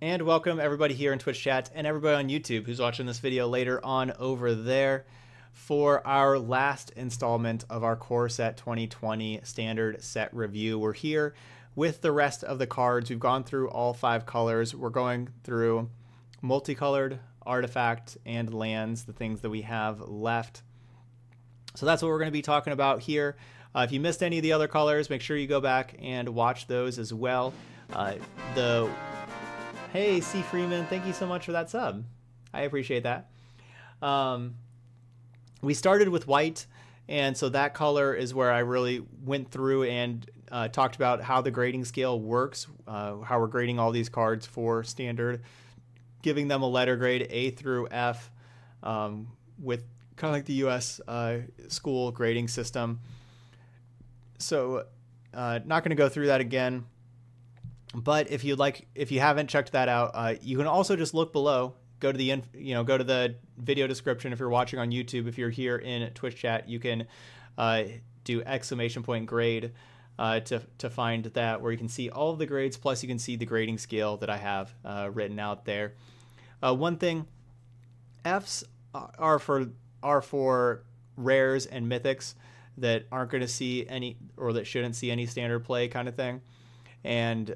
And welcome everybody here in Twitch chat and everybody on YouTube who's watching this video later on over there for our last installment of our Core Set 2020 Standard Set Review. We're here with the rest of the cards. We've gone through all 5 colors. We're going through multicolored, artifact, and lands, the things that we have left. So that's what we're going to be talking about here. If you missed any of the other colors, make sure you go back and watch those as well. Hey, C. Freeman, thank you so much for that sub. I appreciate that. We started with white, and so that color is where I really went through and talked about how the grading scale works, how we're grading all these cards for standard, giving them a letter grade A through F with kind of like the U.S. school grading system. So not going to go through that again. But if you'd like, if you haven't checked that out, you can also just look below, go to the, go to the video description. If you're watching on YouTube, if you're here in Twitch chat, you can do !grade to find that, where you can see all of the grades. Plus you can see the grading scale that I have written out there. One thing, Fs are for rares and mythics that aren't going to see any, or that shouldn't see any standard play kind of thing. And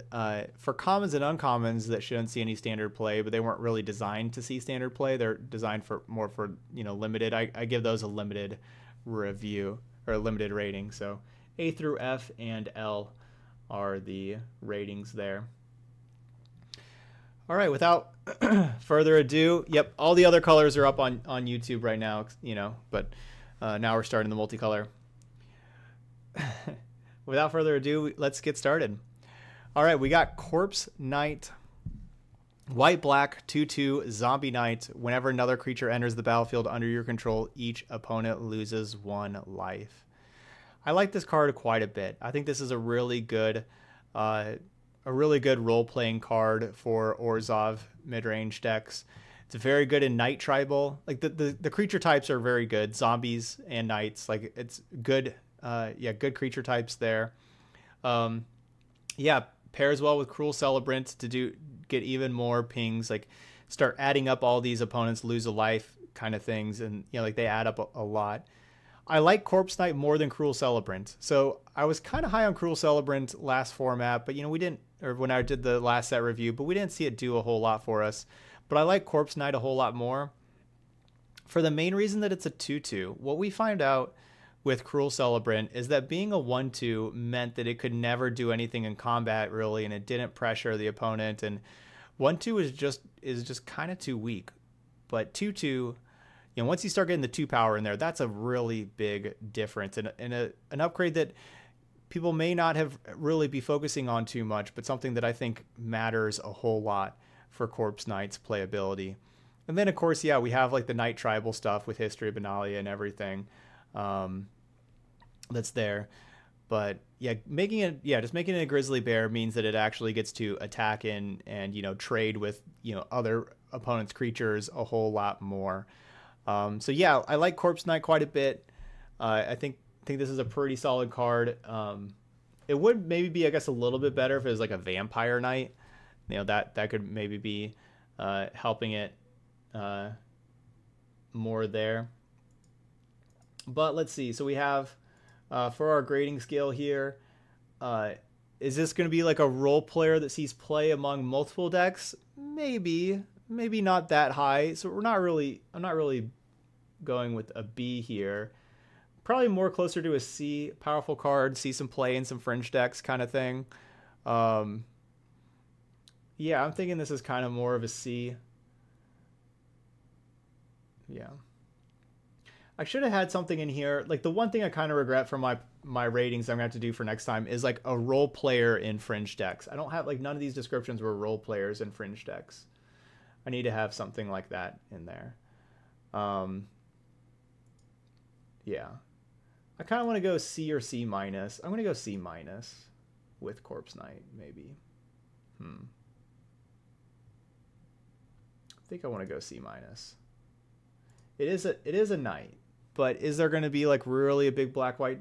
for commons and uncommons that shouldn't see any standard play, but they weren't really designed to see standard play. They're designed for more for, limited. I give those a limited review or a limited rating. So A through F and L are the ratings there. All right, without further ado, yep, all the other colors are up on YouTube right now, but now we're starting the multicolor. Without further ado, let's get started. All right, we got Corpse Knight, white black 2/2 zombie knight. Whenever another creature enters the battlefield under your control, each opponent loses 1 life. I like this card quite a bit. I think this is a really good role-playing card for Orzhov mid-range decks. It's very good in knight tribal. Like the creature types are very good, zombies and knights. Like it's good, good creature types there. Yeah. Pairs well with Cruel Celebrant to get even more pings, like start adding up all these opponents lose a life kind of things, and like they add up a lot. I like Corpse Knight more than Cruel Celebrant, so I was kind of high on Cruel Celebrant last format, but we didn't, or when I did the last set review, but we didn't see it do a whole lot for us. But I like Corpse Knight a whole lot more for the main reason that it's a 2/2. What we find out with Cruel Celebrant is that being a 1/2 meant that it could never do anything in combat really, and it didn't pressure the opponent, and 1/2 is just kind of too weak. But 2/2, once you start getting the 2 power in there, that's a really big difference, and an upgrade that people may not have really be focusing on too much, but something that I think matters a whole lot for Corpse Knight's playability. And then of course, yeah, we have like the Knight tribal stuff with History of Benalia and everything. That's there, but yeah, just making it a grizzly bear means that it actually gets to attack in and trade with other opponents' creatures a whole lot more. So yeah, I like Corpse Knight quite a bit. I think this is a pretty solid card. It would maybe be, I guess, a little bit better if it was like a Vampire Knight. That could maybe be helping it more there. But let's see. So we have for our grading scale here, is this going to be like a role player that sees play among multiple decks? Maybe not that high. So I'm not really going with a B here. Probably more closer to a C. Powerful card, see some play in some fringe decks kind of thing. Yeah, I'm thinking this is kind of more of a C. Yeah. I should have had something in here. Like the one thing I kind of regret from my ratings I'm going to have to do for next time is like a role player in fringe decks. I don't have, like, none of these descriptions were role players in fringe decks. I need to have something like that in there. Yeah. I kind of want to go C or C minus. I'm going to go C minus with Corpse Knight maybe. I think I want to go C minus. It is a knight. But is there going to be like really a big black white?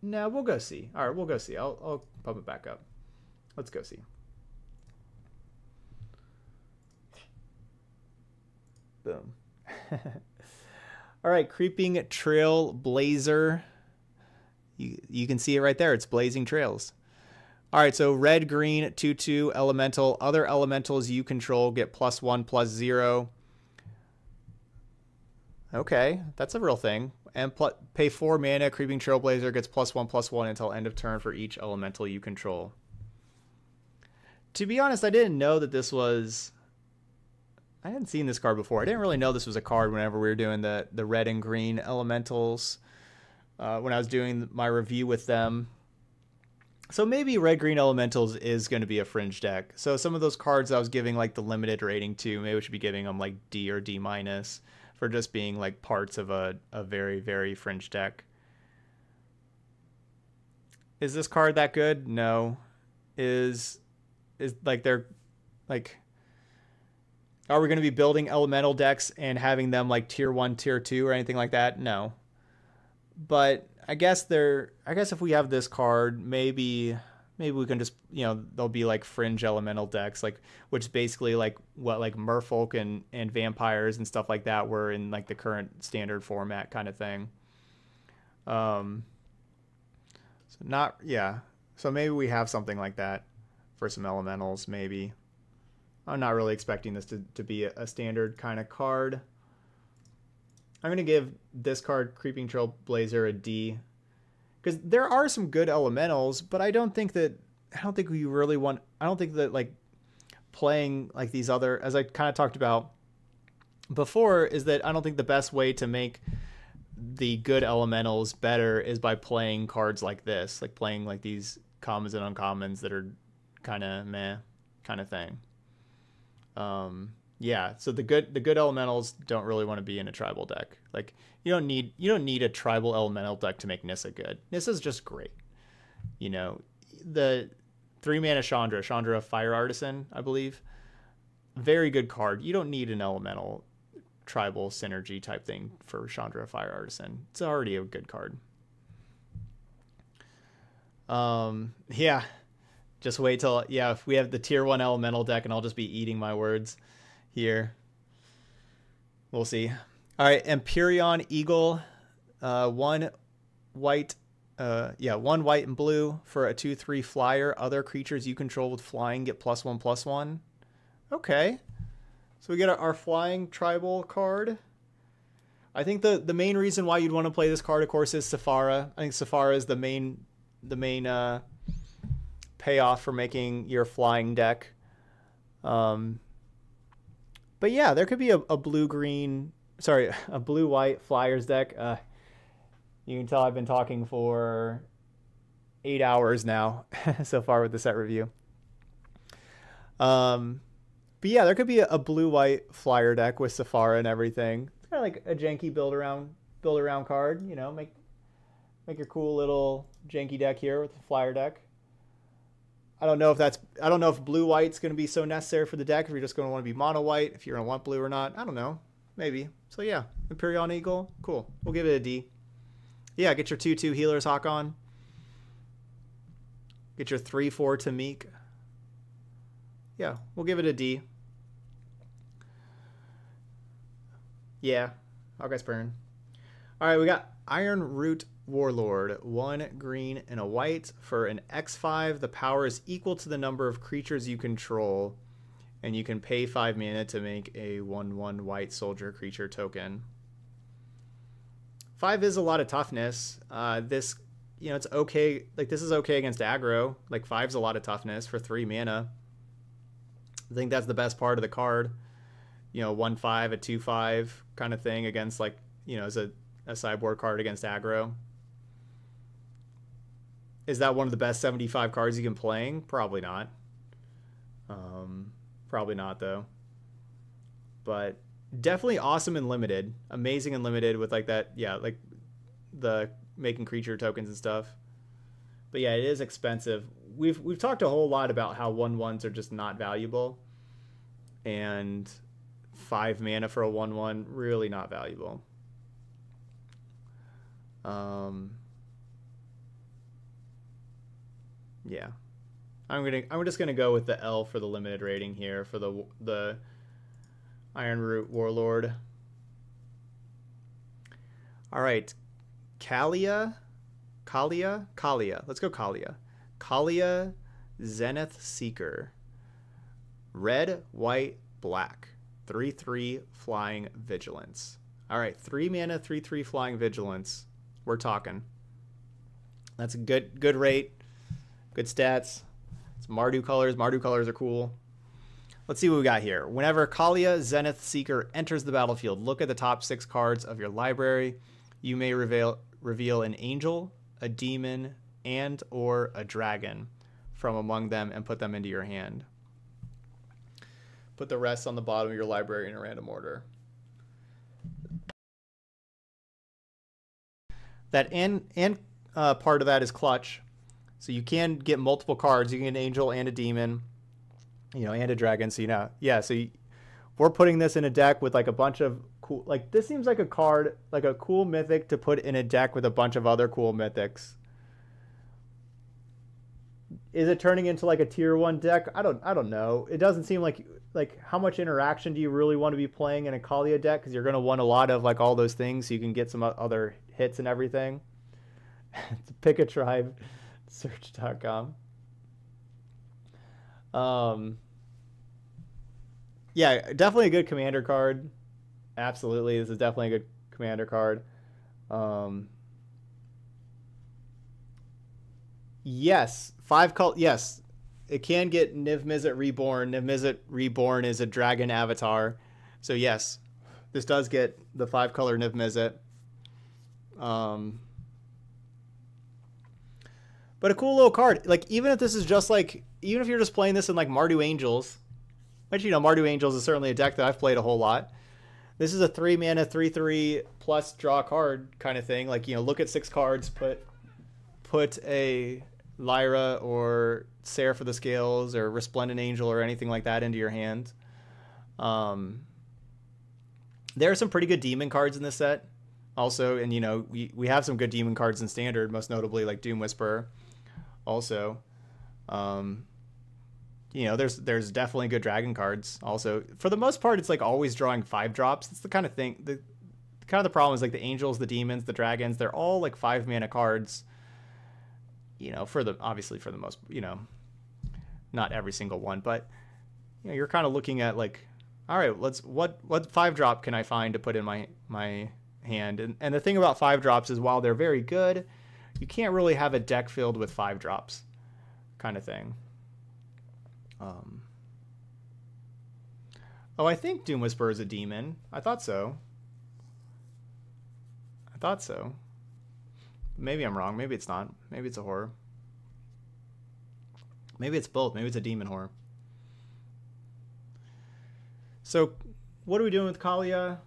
No, we'll go C. All right, we'll go C. I'll pump it back up. Let's go C. Boom. All right, Creeping Trailblazer. You can see it right there. It's blazing trails. All right, so red, green, 2/2 elemental. Other elementals you control get +1/+0. Okay, that's a real thing. And pay 4 mana. Creeping Trailblazer gets +1/+1 until end of turn for each elemental you control. To be honest, I didn't know that this was... I hadn't seen this card before. I didn't really know this was a card whenever we were doing the red and green elementals. When I was doing my review with them. So maybe red-green elementals is going to be a fringe deck. So some of those cards I was giving like the limited rating to, maybe we should be giving them like D or D- for just being like parts of a very, very fringe deck. Is this card that good? No. Is like they're like, are we going to be building elemental decks and having them like tier 1, tier 2 or anything like that? No. But I guess if we have this card, maybe we can just, you know, there'll be like fringe elemental decks, like, which basically like what like merfolk and vampires and stuff like that were in like the current standard format kind of thing. So not, yeah. So maybe we have something like that for some elementals, maybe. I'm not really expecting this to be a standard kind of card. I'm going to give this card, Creeping Trailblazer, a D. Because there are some good elementals, but I don't think we really want. I don't think that like playing like these other, as I kind of talked about before, is that I don't think the best way to make the good elementals better is by playing cards like this, like playing like these commons and uncommons that are kind of meh, kind of thing. Yeah, so the good elementals don't really want to be in a tribal deck. Like you don't need a tribal elemental deck to make Nissa good. Nissa's just great. You know, the 3 mana Chandra Fire Artisan, I believe. Very good card. You don't need an elemental tribal synergy type thing for Chandra Fire Artisan. It's already a good card. Yeah. Just wait till, yeah, if we have the tier 1 elemental deck, and I'll just be eating my words here. We'll see. All right, Empyrean Eagle, 1 white and blue for a 2/3 flyer. Other creatures you control with flying get +1/+1. Okay, so we get our flying tribal card. I think the main reason why you'd want to play this card, of course, is Sephara. I think Sephara is the main payoff for making your flying deck. But yeah, there could be a blue-white Flyers deck. You can tell I've been talking for 8 hours now so far with the set review. But yeah, there could be a blue-white Flyer deck with Sephara and everything. It's kind of like a janky build-around card. You know, make your cool little janky deck here with the Flyer deck. I don't know if blue-white's going to be so necessary for the deck, if you're just going to want to be mono-white, if you're going to want blue or not. I don't know. Maybe. So, yeah. Empyrean Eagle. Cool. We'll give it a D. Yeah, get your 2/2 Healer's Hawk on. Get your 3/4 Tamiq. Yeah, we'll give it a D. Yeah. Hawkeye's burn. All right, we got Iron Root Warlord, 1 green and a white for an X5. The power is equal to the number of creatures you control, and you can pay 5 mana to make a 1/1 white soldier creature token. 5 is a lot of toughness. This, you know, it's okay. Like, this is okay against aggro. Like, 5's a lot of toughness for 3 mana. I think that's the best part of the card. You know, 1/5, a 2/5 kind of thing against, like, you know, as a sideboard card against aggro. Is that one of the best 75 cards you can play? Probably not. Probably not, though. But definitely awesome and limited. Amazing and limited with, like, that, yeah, like, the making creature tokens and stuff. But, yeah, it is expensive. We've talked a whole lot about how 1/1s are just not valuable. And 5 mana for a 1/1, really not valuable. Yeah, I'm just gonna go with the L for the limited rating here for the Iron Root Warlord. All right, Kaalia. Let's go Kaalia. Kaalia Zenith Seeker. Red, white, black. 3/3 flying vigilance. All right, 3 mana, 3/3 flying vigilance. We're talking. That's a good rate, good stats. It's Mardu colors. Mardu colors are cool. Let's see what we got here. Whenever Kaalia Zenith Seeker enters the battlefield, look at the top 6 cards of your library. You may reveal an angel, a demon, and or a dragon from among them and put them into your hand. Put the rest on the bottom of your library in a random order. That and part of that is clutch. So you can get multiple cards. You can get an angel and a demon, you know, and a dragon. So, you know, yeah, so we're putting this in a deck with like a bunch of cool, like this seems like a card, like a cool mythic to put in a deck with a bunch of other cool mythics. Is it turning into like a tier 1 deck? I don't know. It doesn't seem like how much interaction do you really want to be playing in a Kaalia deck? Because you're going to want a lot of like all those things so you can get some other hits and everything. Pick a tribe, search.com. Yeah, definitely a good commander card. Absolutely, this is definitely a good commander card. Yes, 5 color. Yes, it can get Niv-Mizzet Reborn. Niv-Mizzet Reborn is a dragon avatar, so yes, this does get the 5-color Niv-Mizzet. But a cool little card. Like even if this is just like, even if you're just playing this in like Mardu Angels, which you know Mardu Angels is certainly a deck that I've played a whole lot. This is a 3 mana 3/3 plus draw card kind of thing. Like, you know, look at 6 cards, put a Lyra or Seraph of the Scales or Resplendent Angel or anything like that into your hand. There are some pretty good demon cards in this set. Also, and you know, we have some good demon cards in standard, most notably like Doom Whisperer. Also, you know, there's definitely good dragon cards. Also, for the most part, it's like always drawing 5-drops. It's the kind of thing. The kind of the problem is like the angels, the demons, the dragons. They're all like 5 mana cards. You know, for the obviously for the most, you know, not every single one, but you know, you're kind of looking at like, all right, let's what 5-drop can I find to put in my hand. And the thing about 5-drops is while they're very good, you can't really have a deck filled with 5-drops kind of thing. Oh, I think Doom Whisperer is a demon. I thought so. Maybe I'm wrong. Maybe it's not. Maybe it's a horror. Maybe it's both. Maybe it's a demon horror. So what are we doing with Kaalia?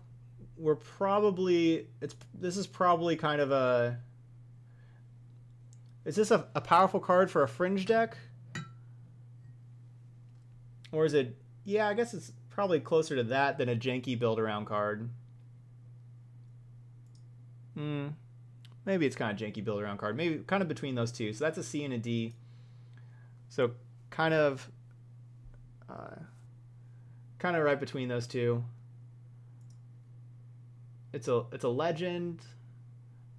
We're probably this is probably kind of a, is this a powerful card for a fringe deck? Or is it, yeah, I guess it's probably closer to that than a janky build around card. Maybe it's kind of janky build around card. Maybe kind of between those two. So that's a C and a D. So kind of right between those two. It's a legend.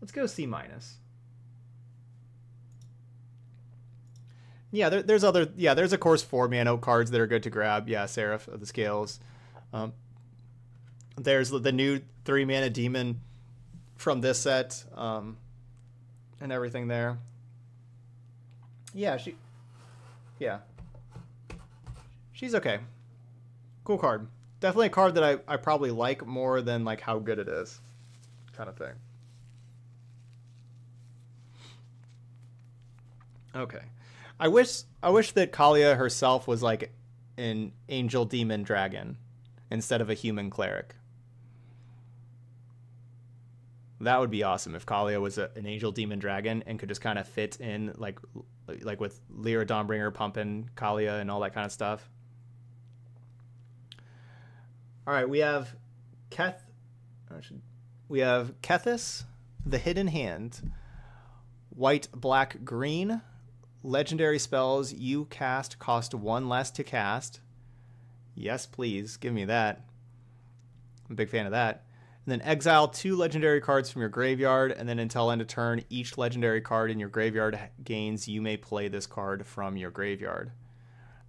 Let's go C-. Yeah, there's of course 4 mana cards that are good to grab. Yeah, Seraph of the Scales. There's the new 3 mana demon from this set, and everything there. Yeah, she's okay. Cool card. Definitely a card that I probably like more than like how good it is kind of thing. Okay. I wish that Kaalia herself was like an angel demon dragon instead of a human cleric. That would be awesome if Kaalia was an angel demon dragon and could just kind of fit in like with Lyra Dawnbringer pumping Kaalia and all that kind of stuff. All right, we have Kethis the Hidden Hand, white, black, green. Legendary spells you cast cost 1 less to cast. Yes, please give me that. I'm a big fan of that. And then exile 2 legendary cards from your graveyard, and then until end of turn, each legendary card in your graveyard gains. You may play this card from your graveyard.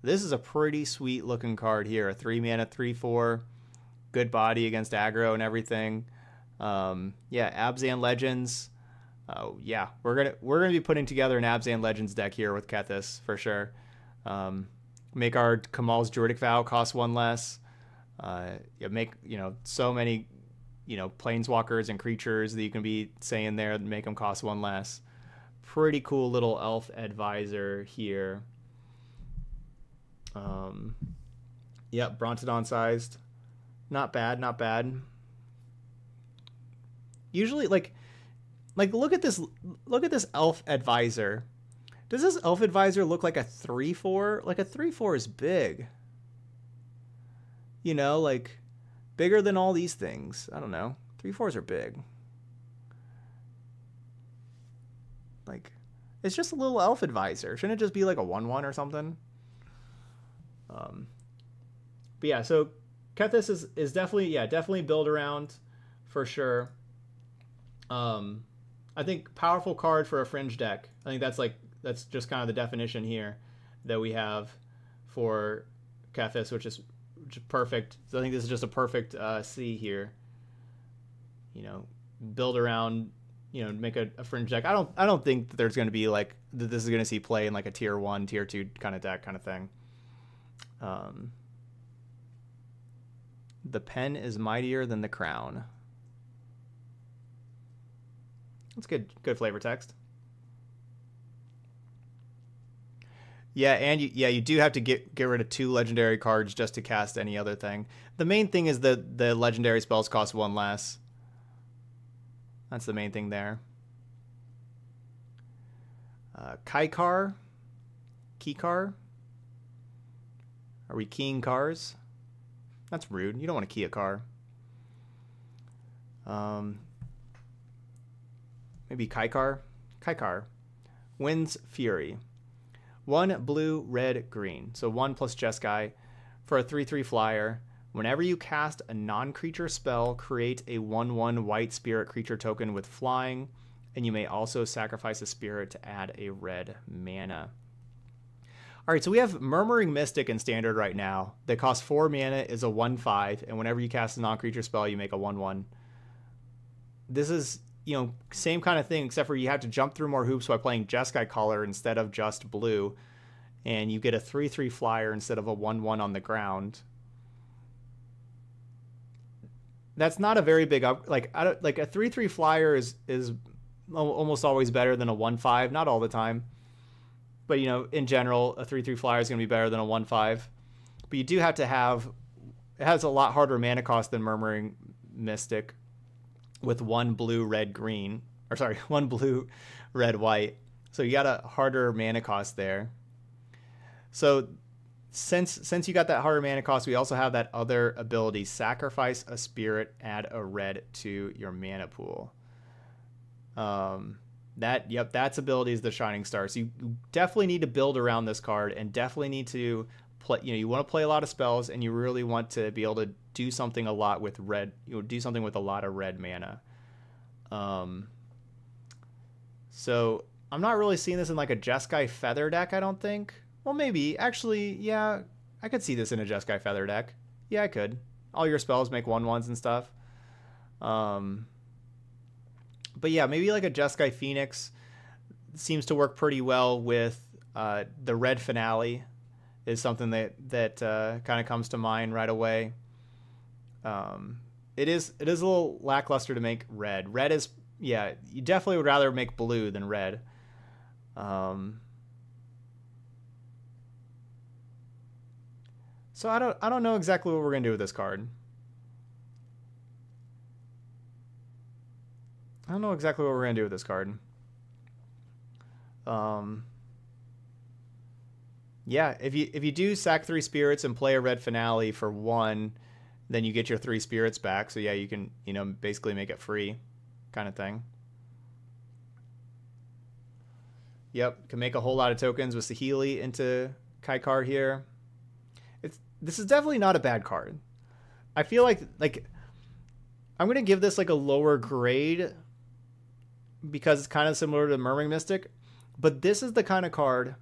This is a pretty sweet looking card here. A 3-mana, 3/4. Good body against aggro and everything. Yeah, Abzan Legends. Yeah, we're gonna be putting together an Abzan Legends deck here with Kethis for sure. Make our Kamal's Druidic Vow cost 1 less. Yeah, make so many planeswalkers and creatures that you can be saying there that make them cost 1 less. Pretty cool little elf advisor here. Yeah, Brontodon sized. Not bad, not bad. Usually like look at this elf advisor. Does this elf advisor look like a 3/4? Like a 3/4 is big. You know, like bigger than all these things. I don't know. 3/4s are big. Like it's just a little elf advisor. Shouldn't it just be like a 1/1 or something? But yeah, so Kethis is definitely, yeah, definitely build around for sure. I think powerful card for a fringe deck. I think that's just kind of the definition here that we have for Kethis, which is perfect. So I think this is just a perfect C here. You know, build around, make a fringe deck. I don't think that there's going to be like that this is going to see play in like a tier 1, tier 2 kind of deck kind of thing. The pen is mightier than the crown. That's good flavor text. Yeah, and you do have to get rid of 2 legendary cards just to cast any other thing. The main thing is the legendary spells cost 1 less. That's the main thing there. Kykar? Are we keying cars? That's rude. You don't want to key a car. Maybe Kykar. Kykar Wind's Fury. 1 blue, red, green. So 1 plus Jeskai for a 3/3 flyer. Whenever you cast a non-creature spell, create a 1/1 white spirit creature token with flying, and you may also sacrifice a spirit to add a red mana. All right, so we have Murmuring Mystic in Standard right now. That costs 4 mana, is a 1/5, and whenever you cast a non-creature spell, you make a 1/1. This is, same kind of thing, except for you have to jump through more hoops by playing Jeskai Caller instead of just blue, and you get a 3/3 flyer instead of a 1/1 on the ground. That's not a very big up. Like a 3/3 flyer is almost always better than a 1/5. Not all the time. But, in general, a 3/3 flyer is going to be better than a 1/5. But you do have to have... It has a lot harder mana cost than Murmuring Mystic with 1 blue, red, green. Or, sorry, 1 blue, red, white. So you got a harder mana cost there. So since you got that harder mana cost, we also have that other ability. Sacrifice a spirit, add a red to your mana pool. Yep, that's ability is the Shining Star. So you definitely need to build around this card and definitely need to play, you want to play a lot of spells and you really want to be able to do something a lot with red, do something with a lot of red mana. So I'm not really seeing this in like a Jeskai Feather deck, I don't think. Well, maybe. Actually, yeah, I could see this in a Jeskai Feather deck. Yeah, I could. All your spells make 1/1s and stuff. But yeah, maybe like a Jeskai Phoenix seems to work pretty well with the Red Finale is something that kind of comes to mind right away. It is a little lackluster to make red. Red is, yeah, you definitely would rather make blue than red. So I don't know exactly what we're gonna do with this card. I don't know exactly what we're going to do with this card. Yeah, if you do sack 3 spirits and play a Red Finale for 1, then you get your 3 spirits back. So yeah, you can, basically make it free kind of thing. Yep, can make a whole lot of tokens with Saheeli into Kykar here. This is definitely not a bad card. I feel like I'm going to give this like a lower grade because it's kind of similar to Murmuring Mystic, but this is the kind of card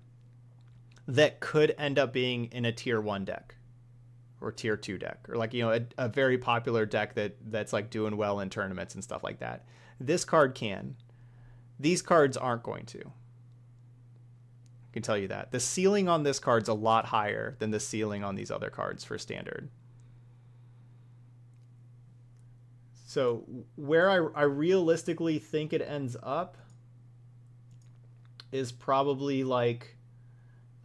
that could end up being in a tier 1 deck or tier 2 deck, or like, you know, a very popular deck that's like doing well in tournaments and stuff like that. This card can. These cards aren't going to. I can tell you that. The ceiling on this card's a lot higher than the ceiling on these other cards for standard. So where I realistically think it ends up is probably like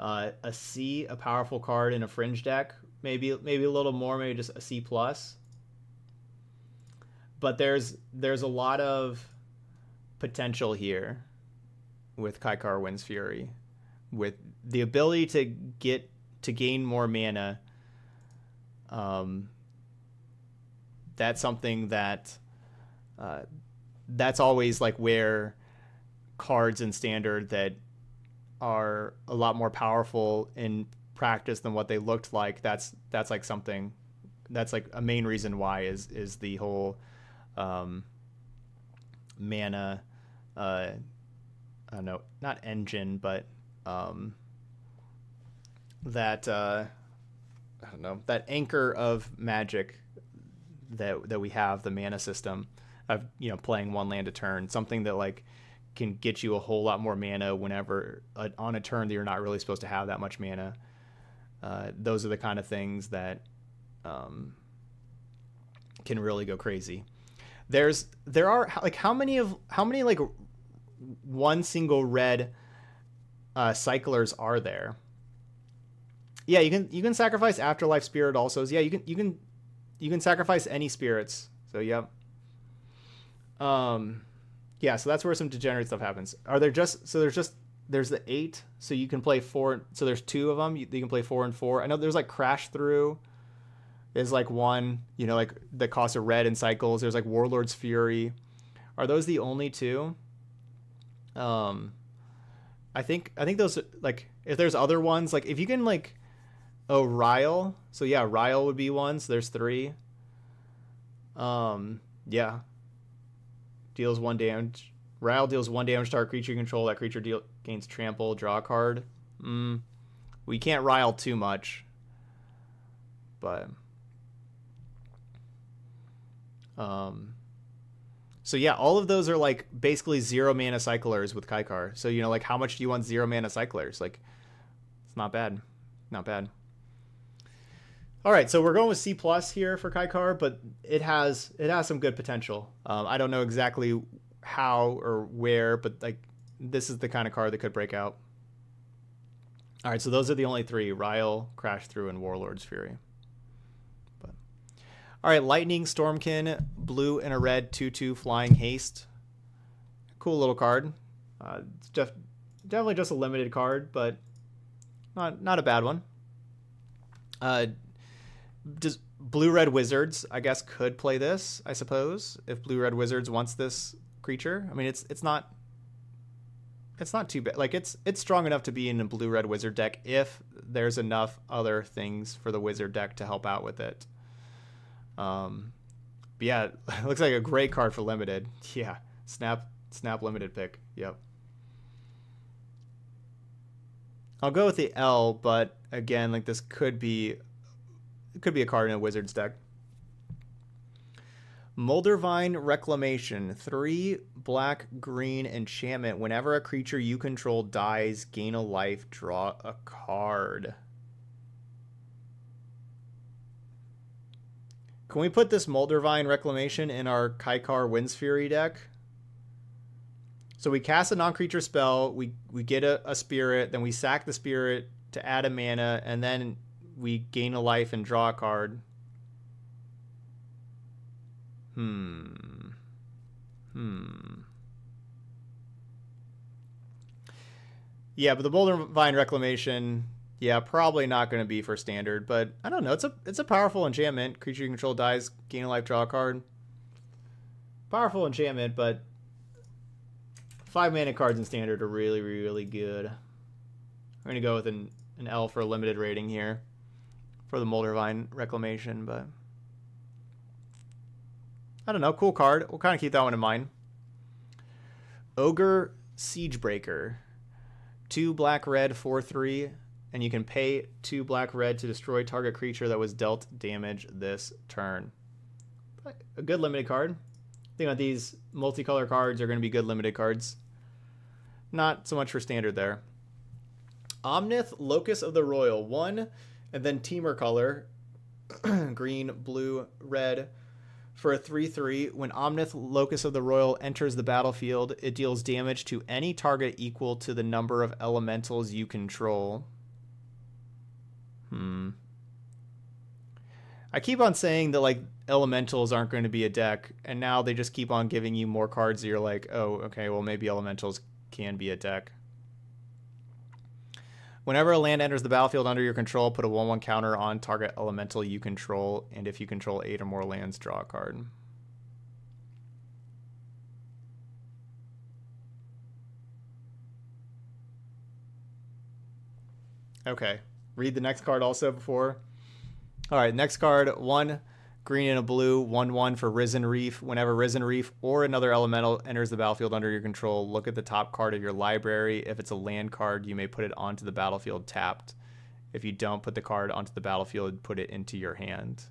a C, a powerful card in a fringe deck, maybe a little more, maybe just a C+. But there's a lot of potential here with Kykar Wind's Fury, with the ability to gain more mana. That's something that that's always like where cards in standard that are a lot more powerful in practice than what they looked like, that's like something that's like a main reason why is the whole mana I don't know, not engine, but I don't know, that anchor of Magic that we have, the mana system of, you know, playing one land a turn, something that like can get you a whole lot more mana whenever on a turn that you're not really supposed to have that much mana. Those are the kind of things that can really go crazy. There are like how many like one single red cyclers are there? Yeah, you can sacrifice Afterlife Spirit also. Yeah, you can sacrifice any spirits. So yep. Yeah, so that's where some degenerate stuff happens. There's the 8, so you can play 4. So there's 2 of them. You can play 4 and 4. I know there's like Crash Through. There's like one, you know, like that costs a red and cycles. There's like Warlord's Fury. Are those the only 2? I think those, like, if there's other ones, like if you can like, oh, Ryle. So yeah, Ryle would be one. So there's 3. Yeah. Deals 1 damage. Ryle deals 1 damage to our creature you control. That creature gains trample. Draw a card. We can't Ryle too much. But. So yeah, all of those are like basically 0 mana cyclers with Kykar. So, you know, like how much do you want 0 mana cyclers? Like, it's not bad. Not bad. All right, so we're going with C+ here for Kykar, but it has some good potential. I don't know exactly how or where, but like this is the kind of card that could break out. All right, so those are the only 3: Ryle, Crash Through, and Warlord's Fury. But all right, Lightning Stormkin, blue and a red, 2/2 flying haste. Cool little card. It's definitely just a limited card, but not a bad one. Does Blue-Red Wizards, I guess, could play this, I suppose, if Blue-Red Wizards wants this creature. I mean, it's not too bad. Like, it's strong enough to be in a Blue-Red Wizard deck if there's enough other things for the Wizard deck to help out with it. But yeah, it looks like a great card for Limited. Yeah, snap Limited pick. Yep. I'll go with the L, but again, like this could be... It could be a card in a Wizards deck. Moldervine Reclamation. 3 black, green enchantment. Whenever a creature you control dies, gain a life, draw a card. Can we put this Moldervine Reclamation in our Kykar Wind's Fury deck? So we cast a non-creature spell, we get a spirit, then we sack the spirit to add a mana, and then we gain a life and draw a card. Yeah, but the Moldervine Reclamation, yeah, probably not going to be for standard, but I don't know. It's a powerful enchantment. Creature you control dies, gain a life, draw a card. Powerful enchantment, but 5 mana cards in standard are really, really good. I'm going to go with an L for a limited rating here for the Moldervine Reclamation, but I don't know. Cool card. We'll kind of keep that one in mind. Ogre Siegebreaker. 2 black red, 4/3. And you can pay 2 black red to destroy target creature that was dealt damage this turn. A good limited card. I think that these multicolor cards are going to be good limited cards. Not so much for standard there. Omnith, Locust of the Royal. 1, and then Teamer color. Green, blue, red. For a 3/3, when Omnith, Locust of the Royal enters the battlefield, it deals damage to any target equal to the number of elementals you control. I keep on saying that, like, elementals aren't going to be a deck, and now they just keep on giving you more cards that you're like, oh, okay, well, maybe elementals can be a deck. Whenever a land enters the battlefield under your control, put a 1/1 counter on target elemental you control, and if you control 8 or more lands, draw a card. Okay, read the next card also before. All right, next card, 1 green and a blue, 1/1 for Risen Reef. Whenever Risen Reef or another elemental enters the battlefield under your control, look at the top card of your library. If it's a land card, you may put it onto the battlefield tapped. If you don't put the card onto the battlefield, put it into your hand.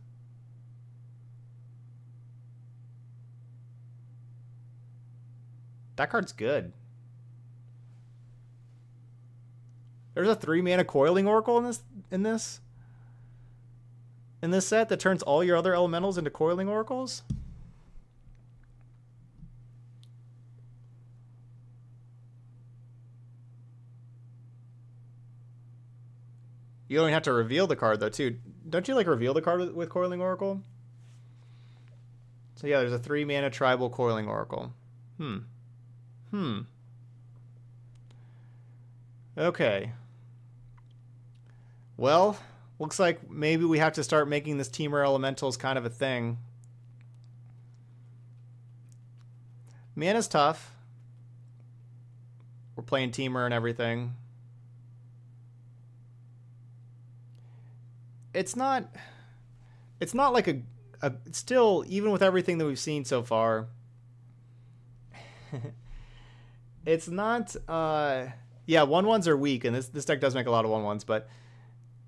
That card's good. There's a 3-mana Coiling Oracle in this set that turns all your other elementals into Coiling Oracles? You don't even have to reveal the card, though, too. Don't you, like, reveal the card with Coiling Oracle? So, yeah, there's a 3-mana tribal Coiling Oracle. Okay. Well, looks like maybe we have to start making this Teamer Elementals kind of a thing. Mana's tough. We're playing Teamer and everything. It's not like a still, even with everything that we've seen so far, it's not, yeah, 1/1s are weak, and this deck does make a lot of 1/1s, but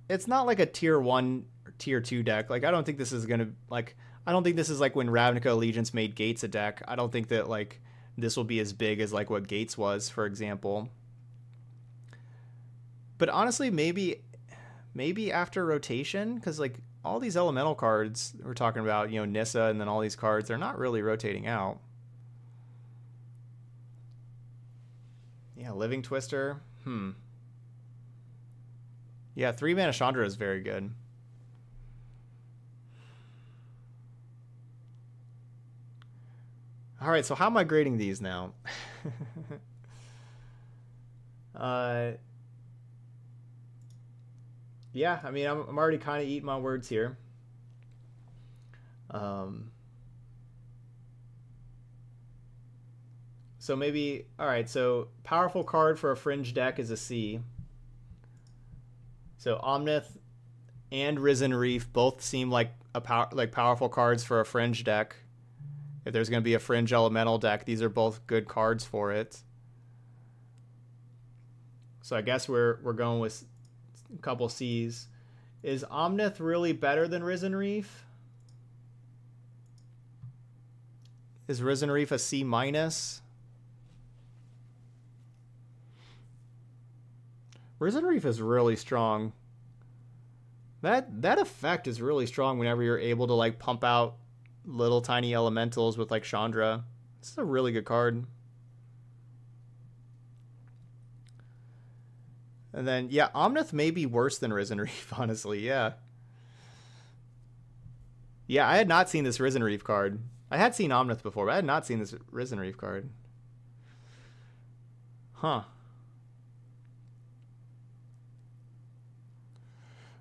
it's not like a tier 1 or tier 2 deck. Like, I don't think this is going to, like, I don't think this is like when Ravnica Allegiance made Gates a deck. I don't think that, like, this will be as big as, like, what Gates was, for example. But honestly, maybe after rotation, because, like, all these elemental cards we're talking about, you know, Nissa and then all these cards, they're not really rotating out. Yeah, Living Twister. Yeah, 3-mana Chandra is very good. All right, so how am I grading these now? Yeah, I mean, I'm already kind of eating my words here. So maybe, all right, so powerful card for a fringe deck is a C. So Omnith and Risen Reef both seem like powerful cards for a fringe deck. If there's going to be a fringe elemental deck, these are both good cards for it. So I guess we're going with a couple C's. Is Omnith really better than Risen Reef? Is Risen Reef a C-? Risen Reef is really strong. That effect is really strong whenever you're able to, like, pump out little tiny elementals with, like, Chandra. This is a really good card. And then, yeah, Omnith may be worse than Risen Reef, honestly, yeah. Yeah, I had not seen this Risen Reef card. I had seen Omnith before, but I had not seen this Risen Reef card. Huh.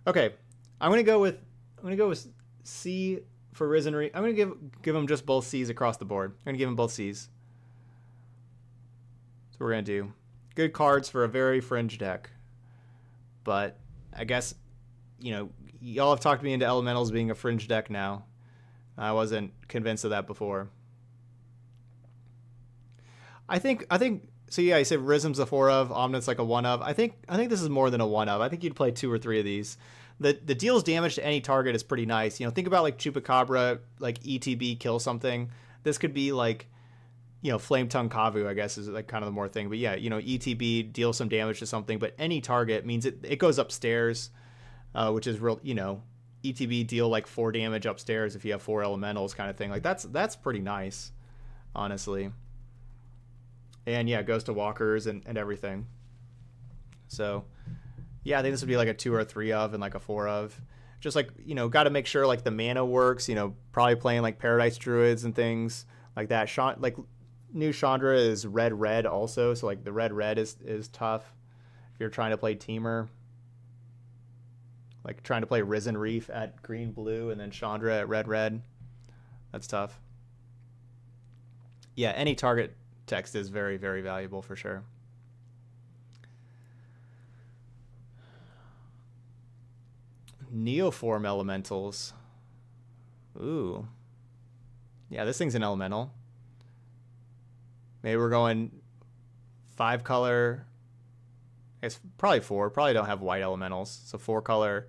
Okay, I'm gonna go with C for Risen Reef. I'm gonna give them just both C's across the board. I'm gonna give them both C's. So we're gonna do good cards for a very fringe deck, but I guess, you know, y'all have talked me into elementals being a fringe deck now. I wasn't convinced of that before. I think so. Yeah, you said Rism's a 4-of, Omnit's like a 1-of. I think this is more than a 1-of. I think you'd play 2 or 3 of these. The deals damage to any target is pretty nice. You know, think about like Chupacabra, like ETB kill something. This could be like, you know, Flame Tongue Kavu, I guess, is like kind of the more thing. But yeah, you know, ETB deal some damage to something, but any target means it goes upstairs, which is real. You know, ETB deal like 4 damage upstairs if you have 4 elementals, kind of thing. Like that's pretty nice, honestly. And yeah, it goes to walkers and everything. So yeah, I think this would be like a 2 or 3 of and like a 4 of. Just like, you know, got to make sure like the mana works, you know, probably playing like Paradise Druids and things like that. Like new Chandra is red also, so like the red is tough if you're trying to play teamer. Like trying to play Risen Reef at green blue and then Chandra at red. That's tough. Yeah, any target text is very, very valuable for sure. Neoform elementals. Ooh. Yeah, this thing's an elemental. Maybe we're going 5-color. I guess probably 4. Probably don't have white elementals. So 4-color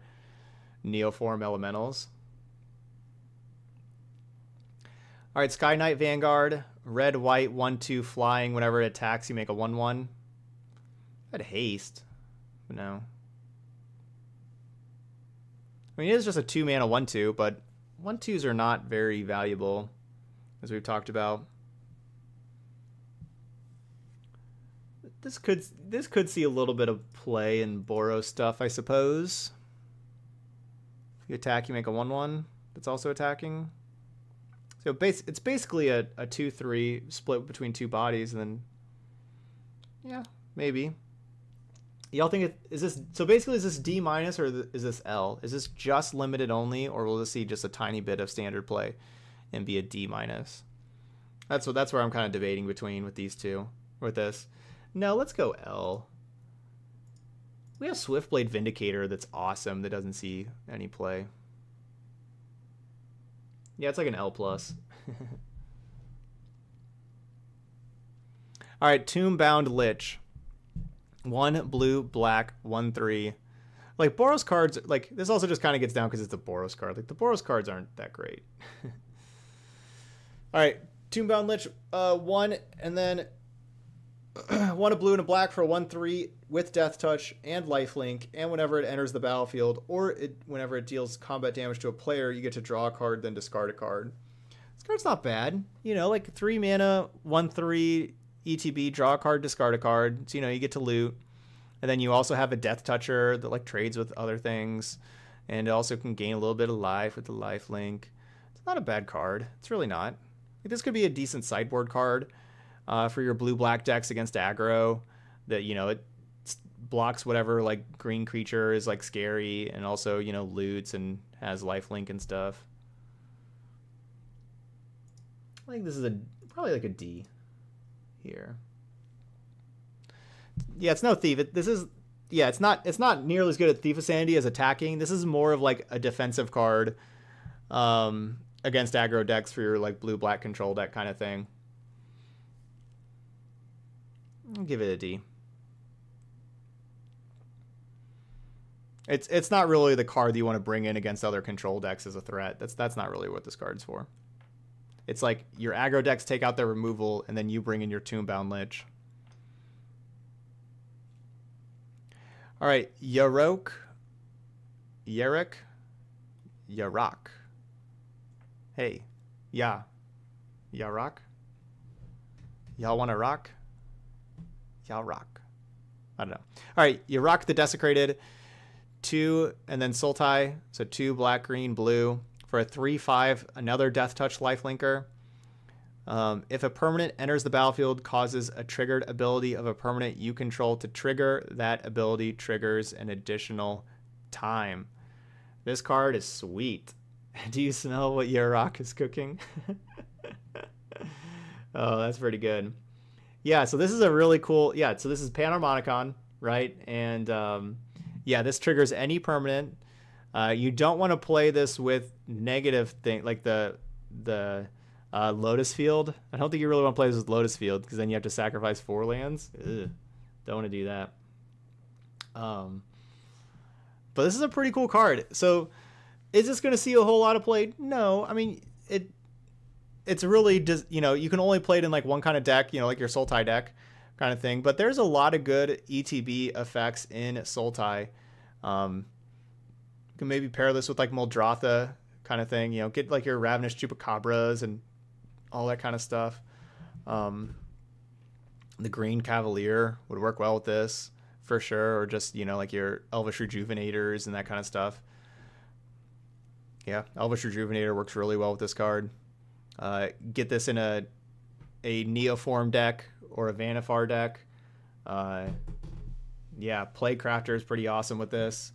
Neoform elementals. All right, Sky Knight Vanguard. Red, white, 1-2 flying. Whenever it attacks, you make a 1-1. I'd haste. But no. I mean, it is just a 2-mana 1-2, but 1-2s are not very valuable, as we've talked about. This could see a little bit of play in Boros stuff, I suppose. If you attack, you make a 1-1 that's also attacking. So it's basically a 2-3 split between 2 bodies, and then, yeah, maybe. Y'all think is this, so basically is this D minus or is this L? Is this just limited only, or will this see just a tiny bit of standard play and be a D minus? That's where I'm kind of debating between with these two, with this. No, let's go L. We have Swiftblade Vindicator that's awesome that doesn't see any play. Yeah, it's like an L plus. All right, Tombbound Lich. 1 blue, black, 1/3. Like Boros cards, like this also just kind of gets down because it's a Boros card. Like the Boros cards aren't that great. All right, Tombbound Lich, 1, and then 1 blue and a black for 1/3 with Death Touch and Lifelink, and whenever it enters the battlefield or whenever it deals combat damage to a player, you get to draw a card, then discard a card. This card's not bad. You know, like 3 mana, 1/3, ETB, draw a card, discard a card. So, you know, you get to loot. And then you also have a Death Toucher that like trades with other things. And it also can gain a little bit of life with the Lifelink. It's not a bad card. It's really not. Like, this could be a decent sideboard card. For your blue-black decks against aggro, that, you know, it blocks whatever, like, green creature is, like, scary, and also, you know, loots and has lifelink and stuff. I think this is probably, like, a D here. Yeah, it's no Thief. Yeah, it's not nearly as good at Thief of Sanity as attacking. This is more of, like, a defensive card against aggro decks for your, like, blue-black control deck kind of thing. I'll give it a D. It's not really the card that you want to bring in against other control decks as a threat. That's not really what this card's for. It's like your aggro decks take out their removal, and then you bring in your Tombbound Lich. All right, Yarok. Hey, yeah, Yarok. Y'all want to rock? Yarok. I don't know. All right, Yarok the Desecrated. 2, and then Sultai. So 2 black, green, blue for a 3/5. Another Death Touch Lifelinker. If a permanent enters the battlefield, causes a triggered ability of a permanent you control to trigger, that ability triggers an additional time. This card is sweet. Do you smell what Yarok is cooking? Oh, that's pretty good. Yeah, so this is a really cool... Yeah, so this is Panharmonicon, right? And, yeah, this triggers any permanent. You don't want to play this with negative thing, like the the Lotus Field. I don't think you really want to play this with Lotus Field because then you have to sacrifice 4 lands. Ugh. Don't want to do that. But this is a pretty cool card. So is this going to see a whole lot of play? No. I mean, it's really just, you know, you can only play it in like one kind of deck, you know, like your Sultai deck kind of thing. But there's a lot of good ETB effects in Sultai. You can maybe pair this with like Moldrotha kind of thing, you know, get like your Ravenous Chupacabras and all that kind of stuff. The Green Cavalier would work well with this for sure, or just, you know, like your Elvish Rejuvenators and that kind of stuff. Yeah, Elvish Rejuvenator works really well with this card. Get this in a Neoform deck or a Vanifar deck. Yeah, Playcrafter is pretty awesome with this,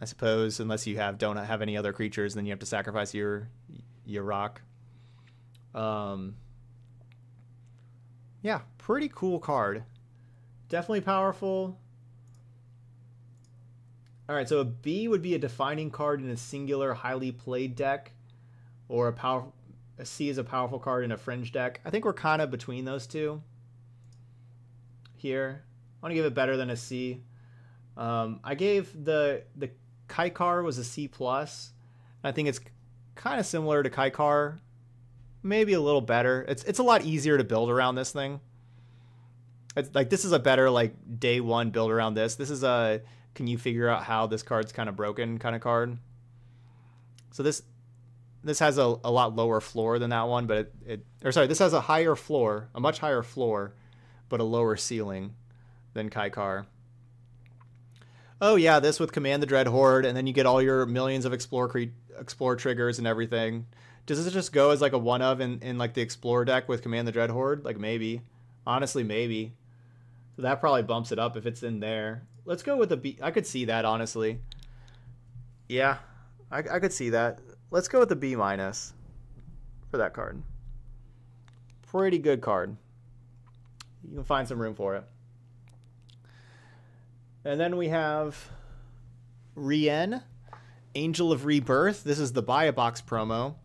I suppose, unless you don't have any other creatures, then you have to sacrifice your rock. Yeah, pretty cool card. Definitely powerful. All right, so a B would be a defining card in a singular highly played deck, or a C is a powerful card in a fringe deck. I think we're kind of between those two here. I want to give it better than a C. I gave the Kykar was a C+. I think it's kind of similar to Kykar, maybe a little better. It's a lot easier to build around this thing. It's like, this is a better like day one build around this. This is a can you figure out how this card's kind of broken kind of card. So this has a lot lower floor than that one, but this has a higher floor, a much higher floor, but a lower ceiling than Kykar. Oh yeah, this with Command the Dreadhorde, and then you get all your millions of explore triggers and everything. Does this just go as like a one of in like the Explore deck with Command the Dreadhorde? Like maybe, honestly maybe. So that probably bumps it up if it's in there. Let's go with a B. I could see that, honestly. Yeah, I could see that. Let's go with a B- for that card. Pretty good card. You can find some room for it. And then we have Rienne, Angel of Rebirth. This is the Buy a Box promo.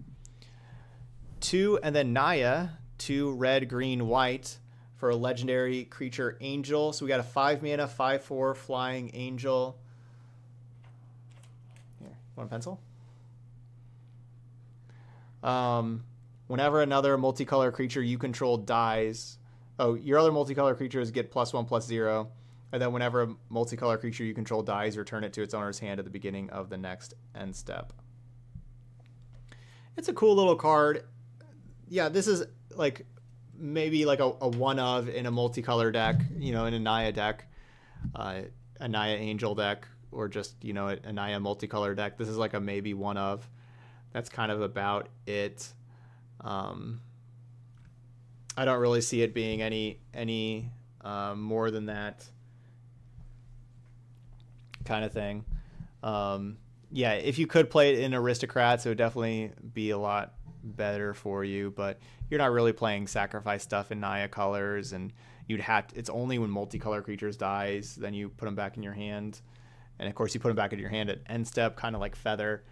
2 and then Naya, 2 red, green, white for a legendary creature angel. So we got a 5-mana, 5/4 flying angel. Here, want a pencil? Whenever another multicolor creature you control dies, oh, your other multicolor creatures get +1/+0. And then whenever a multicolor creature you control dies, return it to its owner's hand at the beginning of the next end step. It's a cool little card. Yeah, this is like maybe like a one of in a multicolor deck, you know, in a Naya deck, a Naya Angel deck, or just, you know, a Naya multicolor deck. This is like a maybe one of. That's kind of about it. I don't really see it being any more than that kind of thing. Yeah, if you could play it in Aristocrats, it would definitely be a lot better for you, but you're not really playing sacrifice stuff in Naya colors, and you'd have to, it's only when multicolor creatures dies, then you put them back in your hand. And of course you put them back in your hand at end step, kind of like Feather.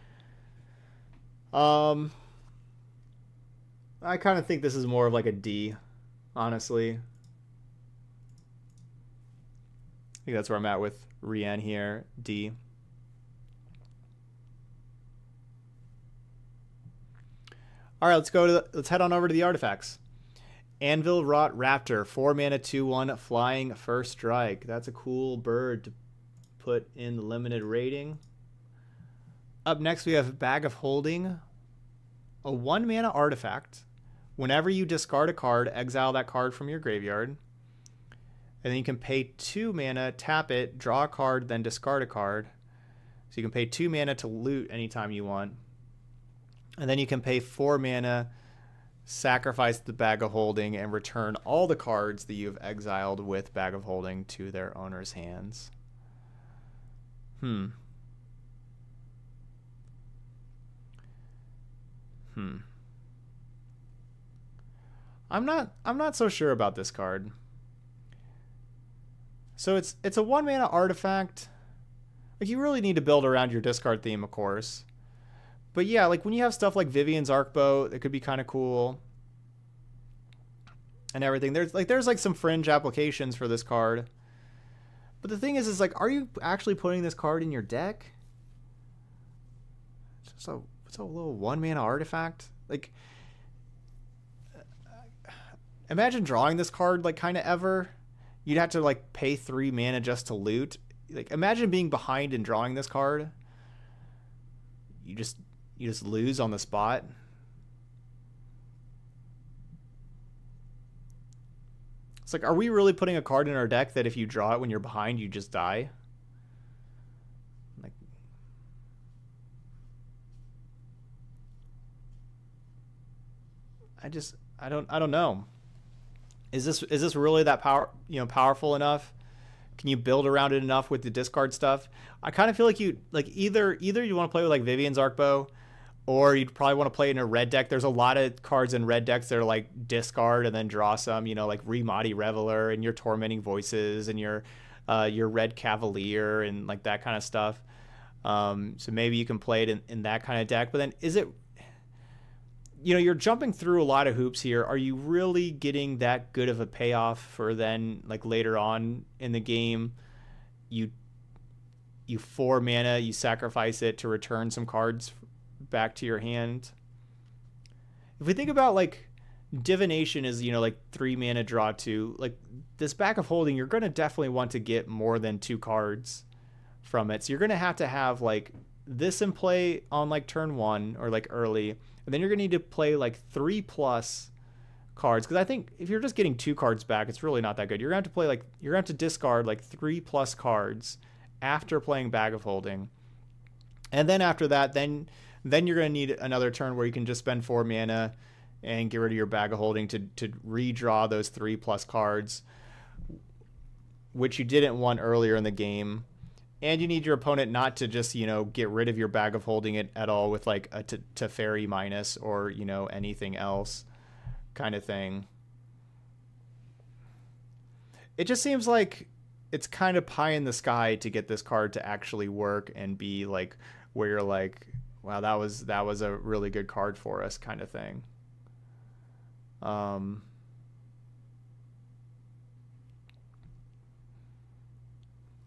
I kind of think this is more of like a D, honestly. I think that's where I'm at with Rienne here, D. All right, let's head on over to the artifacts. Anvil Wrought Raptor, 4-mana, 2/1, flying, first strike. That's a cool bird to put in the limited rating. Up next, we have Bag of Holding, a 1-mana artifact. Whenever you discard a card, exile that card from your graveyard. And then you can pay 2 mana, tap it, draw a card, then discard a card. So you can pay 2 mana to loot anytime you want. And then you can pay 4 mana, sacrifice the Bag of Holding, and return all the cards that you've exiled with Bag of Holding to their owner's hands. I'm not so sure about this card. So it's a 1-mana artifact. Like, you really need to build around your discard theme, of course. But yeah, like when you have stuff like Vivian's Arcbow, that could be kind of cool. And everything. There's like some fringe applications for this card. But the thing is like, are you actually putting this card in your deck? It's just a, it's a little one-mana artifact. Like, imagine drawing this card like kind of ever. You'd have to like pay 3 mana just to loot. Like, imagine being behind and drawing this card. You just lose on the spot. It's like, are we really putting a card in our deck that if you draw it when you're behind, you just die? Like, I don't know. Is this really that powerful enough? Can you build around it enough with the discard stuff? I kind of feel like you like either you want to play with like Vivian's Arcbow, or you'd probably want to play in a red deck. There's a lot of cards in red decks that are like discard and then draw some, you know, like Remati Reveler and your Tormenting Voices and your Red Cavalier and like that kind of stuff. So maybe you can play it in that kind of deck. But then is it, you know, you're jumping through a lot of hoops here. Are you really getting that good of a payoff for then, like later on in the game, you 4 mana, you sacrifice it to return some cards back to your hand? If we think about like Divination is, you know, like 3 mana draw 2, like this Bag of Holding, you're going to definitely want to get more than 2 cards from it. So you're going to have like this in play on like turn 1 or like early. And then you're going to need to play like 3+ cards. Because I think if you're just getting 2 cards back, it's really not that good. You're going to have to play like, you're going to have to discard like 3+ cards after playing Bag of Holding. And then after that, then you're going to need another turn where you can just spend 4 mana and get rid of your Bag of Holding to redraw those 3+ cards, which you didn't want earlier in the game. And you need your opponent not to just, you know, get rid of your Bag of Holding it at all with like a Teferi minus or, you know, anything else kind of thing. It just seems like it's kind of pie in the sky to get this card to actually work and be like where you're like, wow, that was a really good card for us kind of thing.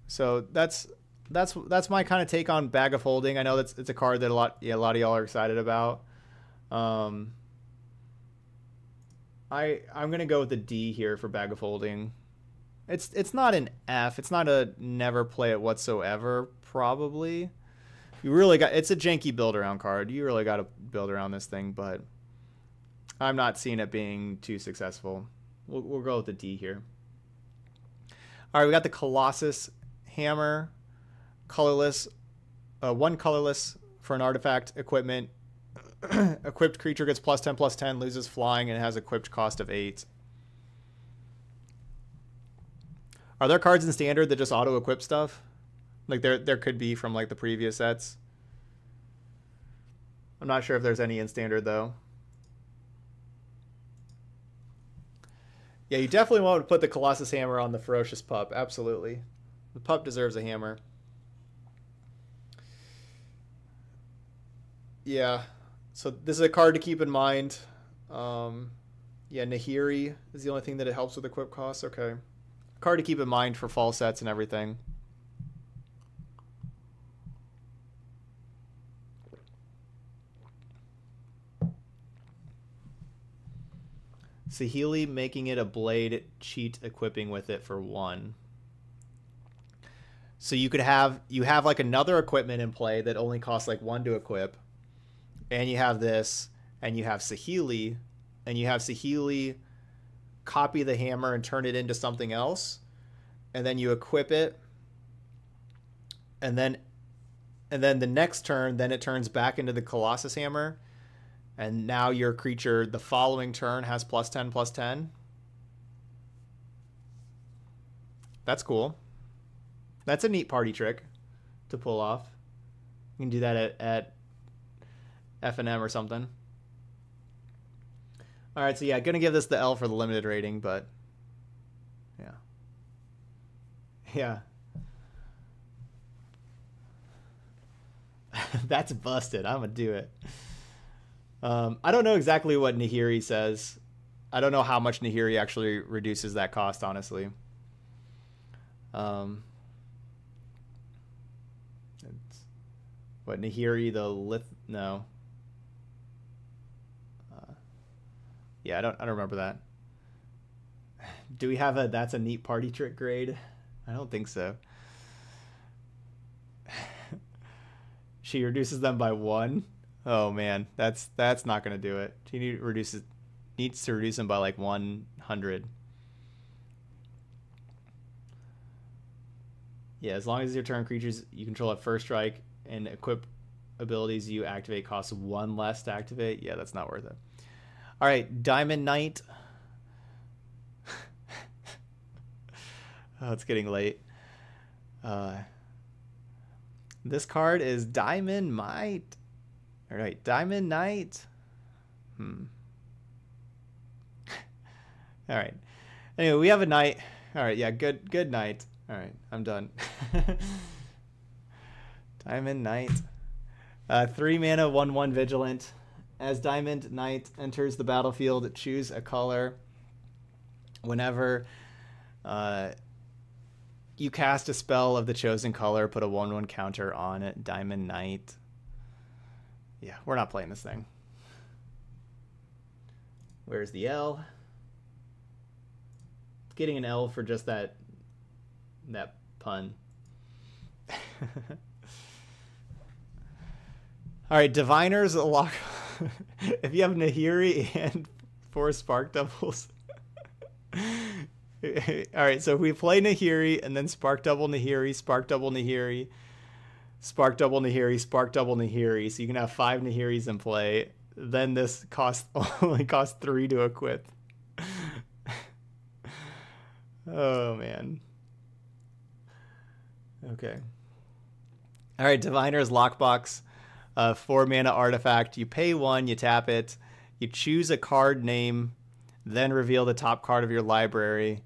So that's my kind of take on Bag of Holding. I know that's, it's a card that a lot of y'all are excited about. I'm gonna go with the D here for Bag of Holding. It's not an F. It's not a never play it whatsoever. Probably you really got, it's a janky build around card. You really got to build around this thing, but I'm not seeing it being too successful. We'll go with the D here. All right, we got the Colossus Hammer. Colorless, 1 colorless for an artifact equipment. Equipped creature gets +10/+10, loses flying, and has equipped cost of 8. Are there cards in Standard that just auto equip stuff? Like there could be from like the previous sets. I'm not sure if there's any in Standard though. Yeah, you definitely want to put the Colossus Hammer on the Ferocious Pup. Absolutely, the pup deserves a hammer. Yeah, so this is a card to keep in mind. Yeah, Nahiri is the only thing that it helps with equip costs. Okay. A card to keep in mind for fall sets and everything. Saheeli making it a blade, cheat equipping with it for 1. So you could have, you have like another equipment in play that only costs like 1 to equip. And you have this, and you have Saheeli, copy the hammer and turn it into something else, and then you equip it, and then the next turn, then it turns back into the Colossus Hammer, and now your creature the following turn has +10/+10. That's cool. That's a neat party trick to pull off. You can do that at F&M or something. All right, so yeah, gonna give this the L for the limited rating, but yeah. That's busted. I'm going to do it. I don't know exactly what Nahiri says. I don't know how much Nahiri actually reduces that cost, honestly. It's, what, Nahiri the Lith... No. Yeah, I don't remember that. Do we have a that's a neat party trick grade? I don't think so. She reduces them by 1. Oh man, that's not gonna do it. She needs to reduce them by like 100. Yeah, as long as your turn creatures you control at first strike and equip abilities you activate costs 1 less to activate. Yeah, that's not worth it. All right, Diamond Knight. Oh, it's getting late. This card is Diamond Might. All right, Diamond Knight. All right. Anyway, we have a knight. All right, yeah, good night. All right, I'm done. Diamond Knight. 3 mana, 1/1 vigilant. As Diamond Knight enters the battlefield, choose a color. Whenever you cast a spell of the chosen color, put a 1/1 counter on it. Diamond Knight. Yeah, we're not playing this thing. Where's the L? Getting an L for just that pun. All right, Diviner's Lock. If you have Nahiri and 4 spark doubles. All right, so if we play Nahiri and then spark double Nahiri, spark double Nahiri, spark double Nahiri, spark double Nahiri. So you can have 5 Nahiris in play. Then this only costs 3 to equip. Oh man. Okay. All right, Diviner's Lockbox. 4 mana artifact. You pay 1, you tap it, you choose a card name, then reveal the top card of your library.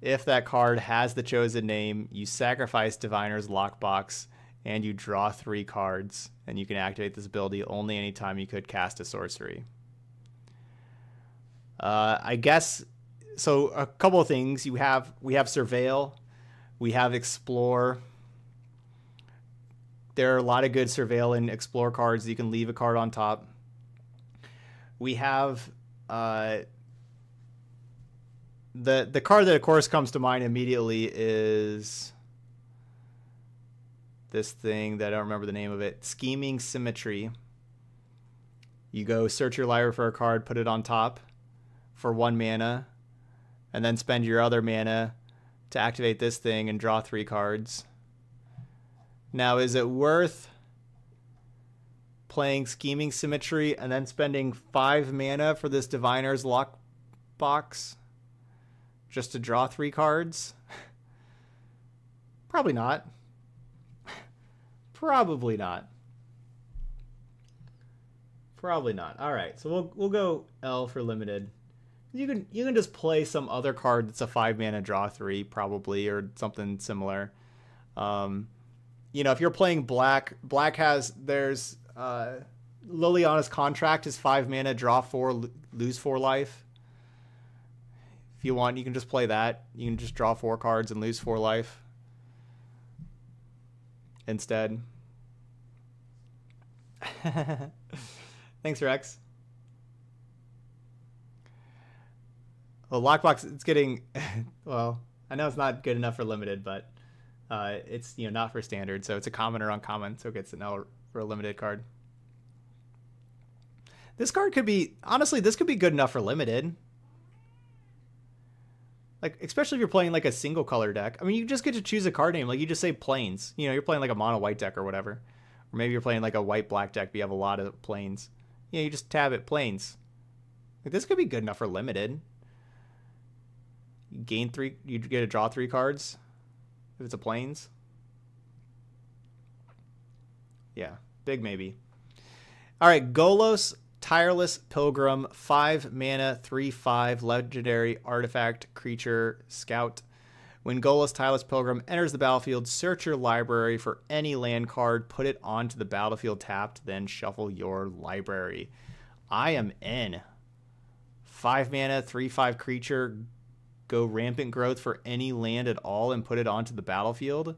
If that card has the chosen name, you sacrifice Diviner's Lockbox and you draw 3 cards, and you can activate this ability only anytime you could cast a sorcery. I guess, so a couple of things. We have Surveil, we have Explore. There are a lot of good Surveil and Explore cards. You can leave a card on top. We have the card that, of course, comes to mind immediately is this thing that I don't remember the name of it. Scheming Symmetry. You go search your library for a card, put it on top for 1 mana, and then spend your other mana to activate this thing and draw 3 cards. Now, is it worth playing Scheming Symmetry and then spending 5 mana for this Diviner's Lockbox just to draw 3 cards? Probably not. Probably not. Probably not. All right, so we'll go L for limited. You can just play some other card that's a 5 mana draw 3 probably, or something similar. You know, if you're playing black has, there's Liliana's Contract is 5 mana, draw 4, lose 4 life. If you want, you can just play that. You can just draw 4 cards and lose 4 life instead. Thanks, Rex. Well, Lockbox, it's getting, well, I know it's not good enough for limited, but it's, you know, not for standard, so it's a common or uncommon, so it gets an L for a limited card. This card could be, honestly, this could be good enough for limited. Like, especially if you're playing like a single color deck. I mean, you just get to choose a card name. Like, you just say planes. You know, you're playing like a mono white deck or whatever. Or maybe you're playing like a white black deck, but you have a lot of planes. You know, you just tab it, planes. Like, this could be good enough for limited. You gain 3, you get to draw 3 cards. If it's a plains. Yeah, big maybe. All right, Golos, Tireless Pilgrim, 5 mana, 3/5, legendary artifact, creature, scout. When Golas Tireless Pilgrim enters the battlefield, search your library for any land card, put it onto the battlefield tapped, then shuffle your library. I am in. 5 mana, 3/5 creature, go rampant growth for any land at all and put it onto the battlefield.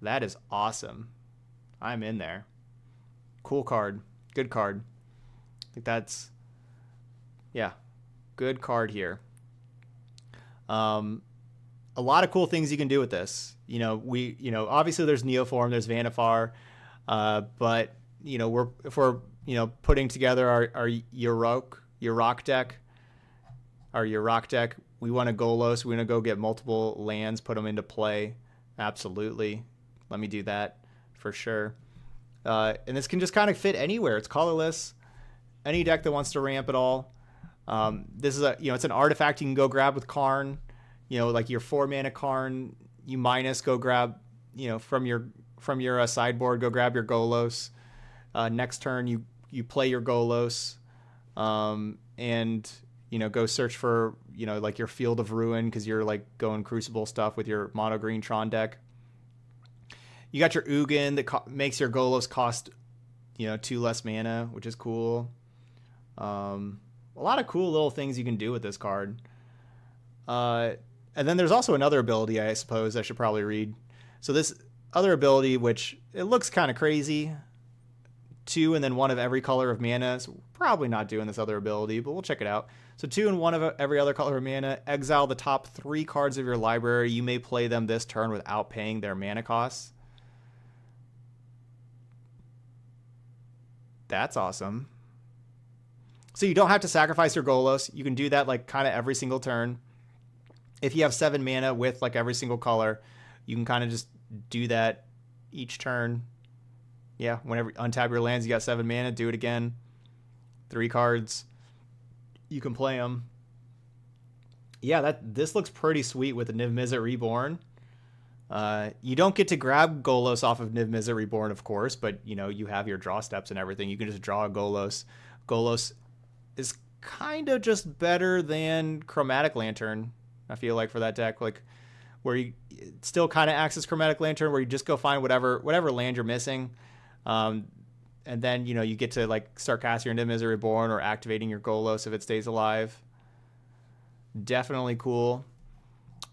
That is awesome. I'm in there. Cool card. Good card. I think that's, yeah, good card here. A lot of cool things you can do with this. You know, obviously there's Neoform, there's Vanifar, but you know, if we're putting together our Yarok deck, we want to Golos. We want to go get multiple lands, put them into play. Absolutely, let me do that for sure. And this can just kind of fit anywhere. It's colorless. Any deck that wants to ramp at all. This is a, you know, it's an artifact you can go grab with Karn. You know, like your 4 mana Karn, you minus, go grab, you know, from your sideboard, go grab your Golos. Next turn, you play your Golos, and you know, go search for, you know, like your Field of Ruin, because you're like going Crucible stuff with your mono green Tron deck. You got your Ugin that makes your Golos cost, you know, 2 less mana, which is cool. A lot of cool little things you can do with this card. And then there's also another ability, I suppose, I should probably read. So this other ability, which it looks kind of crazy, 2 and then 1 of every color of mana. So we're probably not doing this other ability, but we'll check it out. So 2 and 1 of every other color of mana. Exile the top 3 cards of your library. You may play them this turn without paying their mana costs. That's awesome. So you don't have to sacrifice your Golos. You can do that like kind of every single turn. If you have 7 mana with like every single color, you can kind of just do that each turn. Yeah, whenever you untap your lands, you got 7 mana, do it again. 3 cards. You can play them. Yeah, this looks pretty sweet with the Niv-Mizzet Reborn. You don't get to grab Golos off of Niv-Mizzet Reborn, of course, but you know, you have your draw steps and everything. You can just draw a Golos. Golos is kind of just better than Chromatic Lantern, I feel like, for that deck, like where you still kind of access Chromatic Lantern, where you just go find whatever land you're missing, and then you know, you get to like start casting your Niv-Mizzet Reborn or activating your Golos if it stays alive. Definitely cool.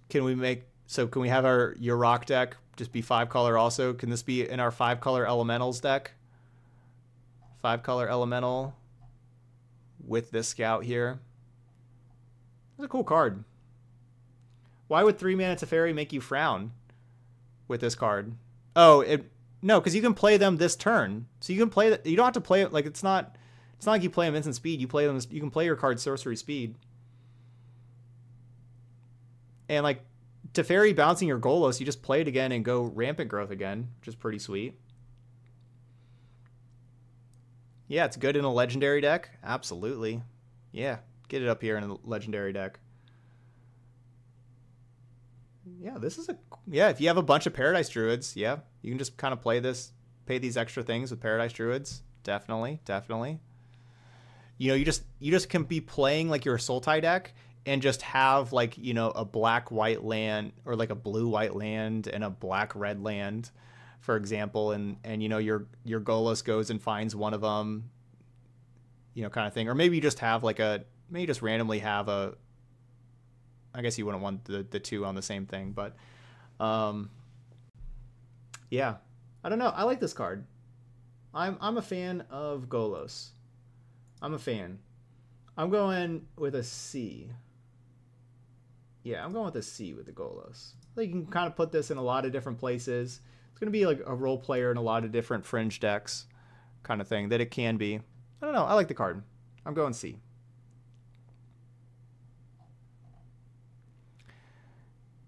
Can we have our Yarok deck just be 5 color also? Can this be in our 5 color elementals deck? 5 color elemental with this scout here. That's a cool card. Why would 3 mana Teferi make you frown with this card? Oh, no, because you can play them this turn. So you can play that. You don't have to play it. Like it's not like you play them instant speed. You play them. You can play your card sorcery speed. And like Teferi bouncing your Golos, you just play it again and go rampant growth again, which is pretty sweet. Yeah, it's good in a legendary deck. Absolutely. Yeah, get it up here in a legendary deck. Yeah, this is if you have a bunch of Paradise Druids, yeah, you can just kind of play this, pay these extra things with Paradise Druids. Definitely. You know, you just can be playing like your Sultai deck and just have like, you know, a black-white land or like a blue-white land and a black-red land, for example, and you know, your Golos goes and finds one of them, you know, kind of thing. Or maybe you just have like a, maybe you just randomly have a, I guess you wouldn't want the 2 on the same thing, but yeah, I don't know. I like this card. I'm a fan of Golos. I'm a fan. I'm going with a C. Yeah, I'm going with a C with the Golos. You can kind of put this in a lot of different places. It's going to be like a role player in a lot of different fringe decks kind of thing that it can be. I don't know. I like the card. I'm going C.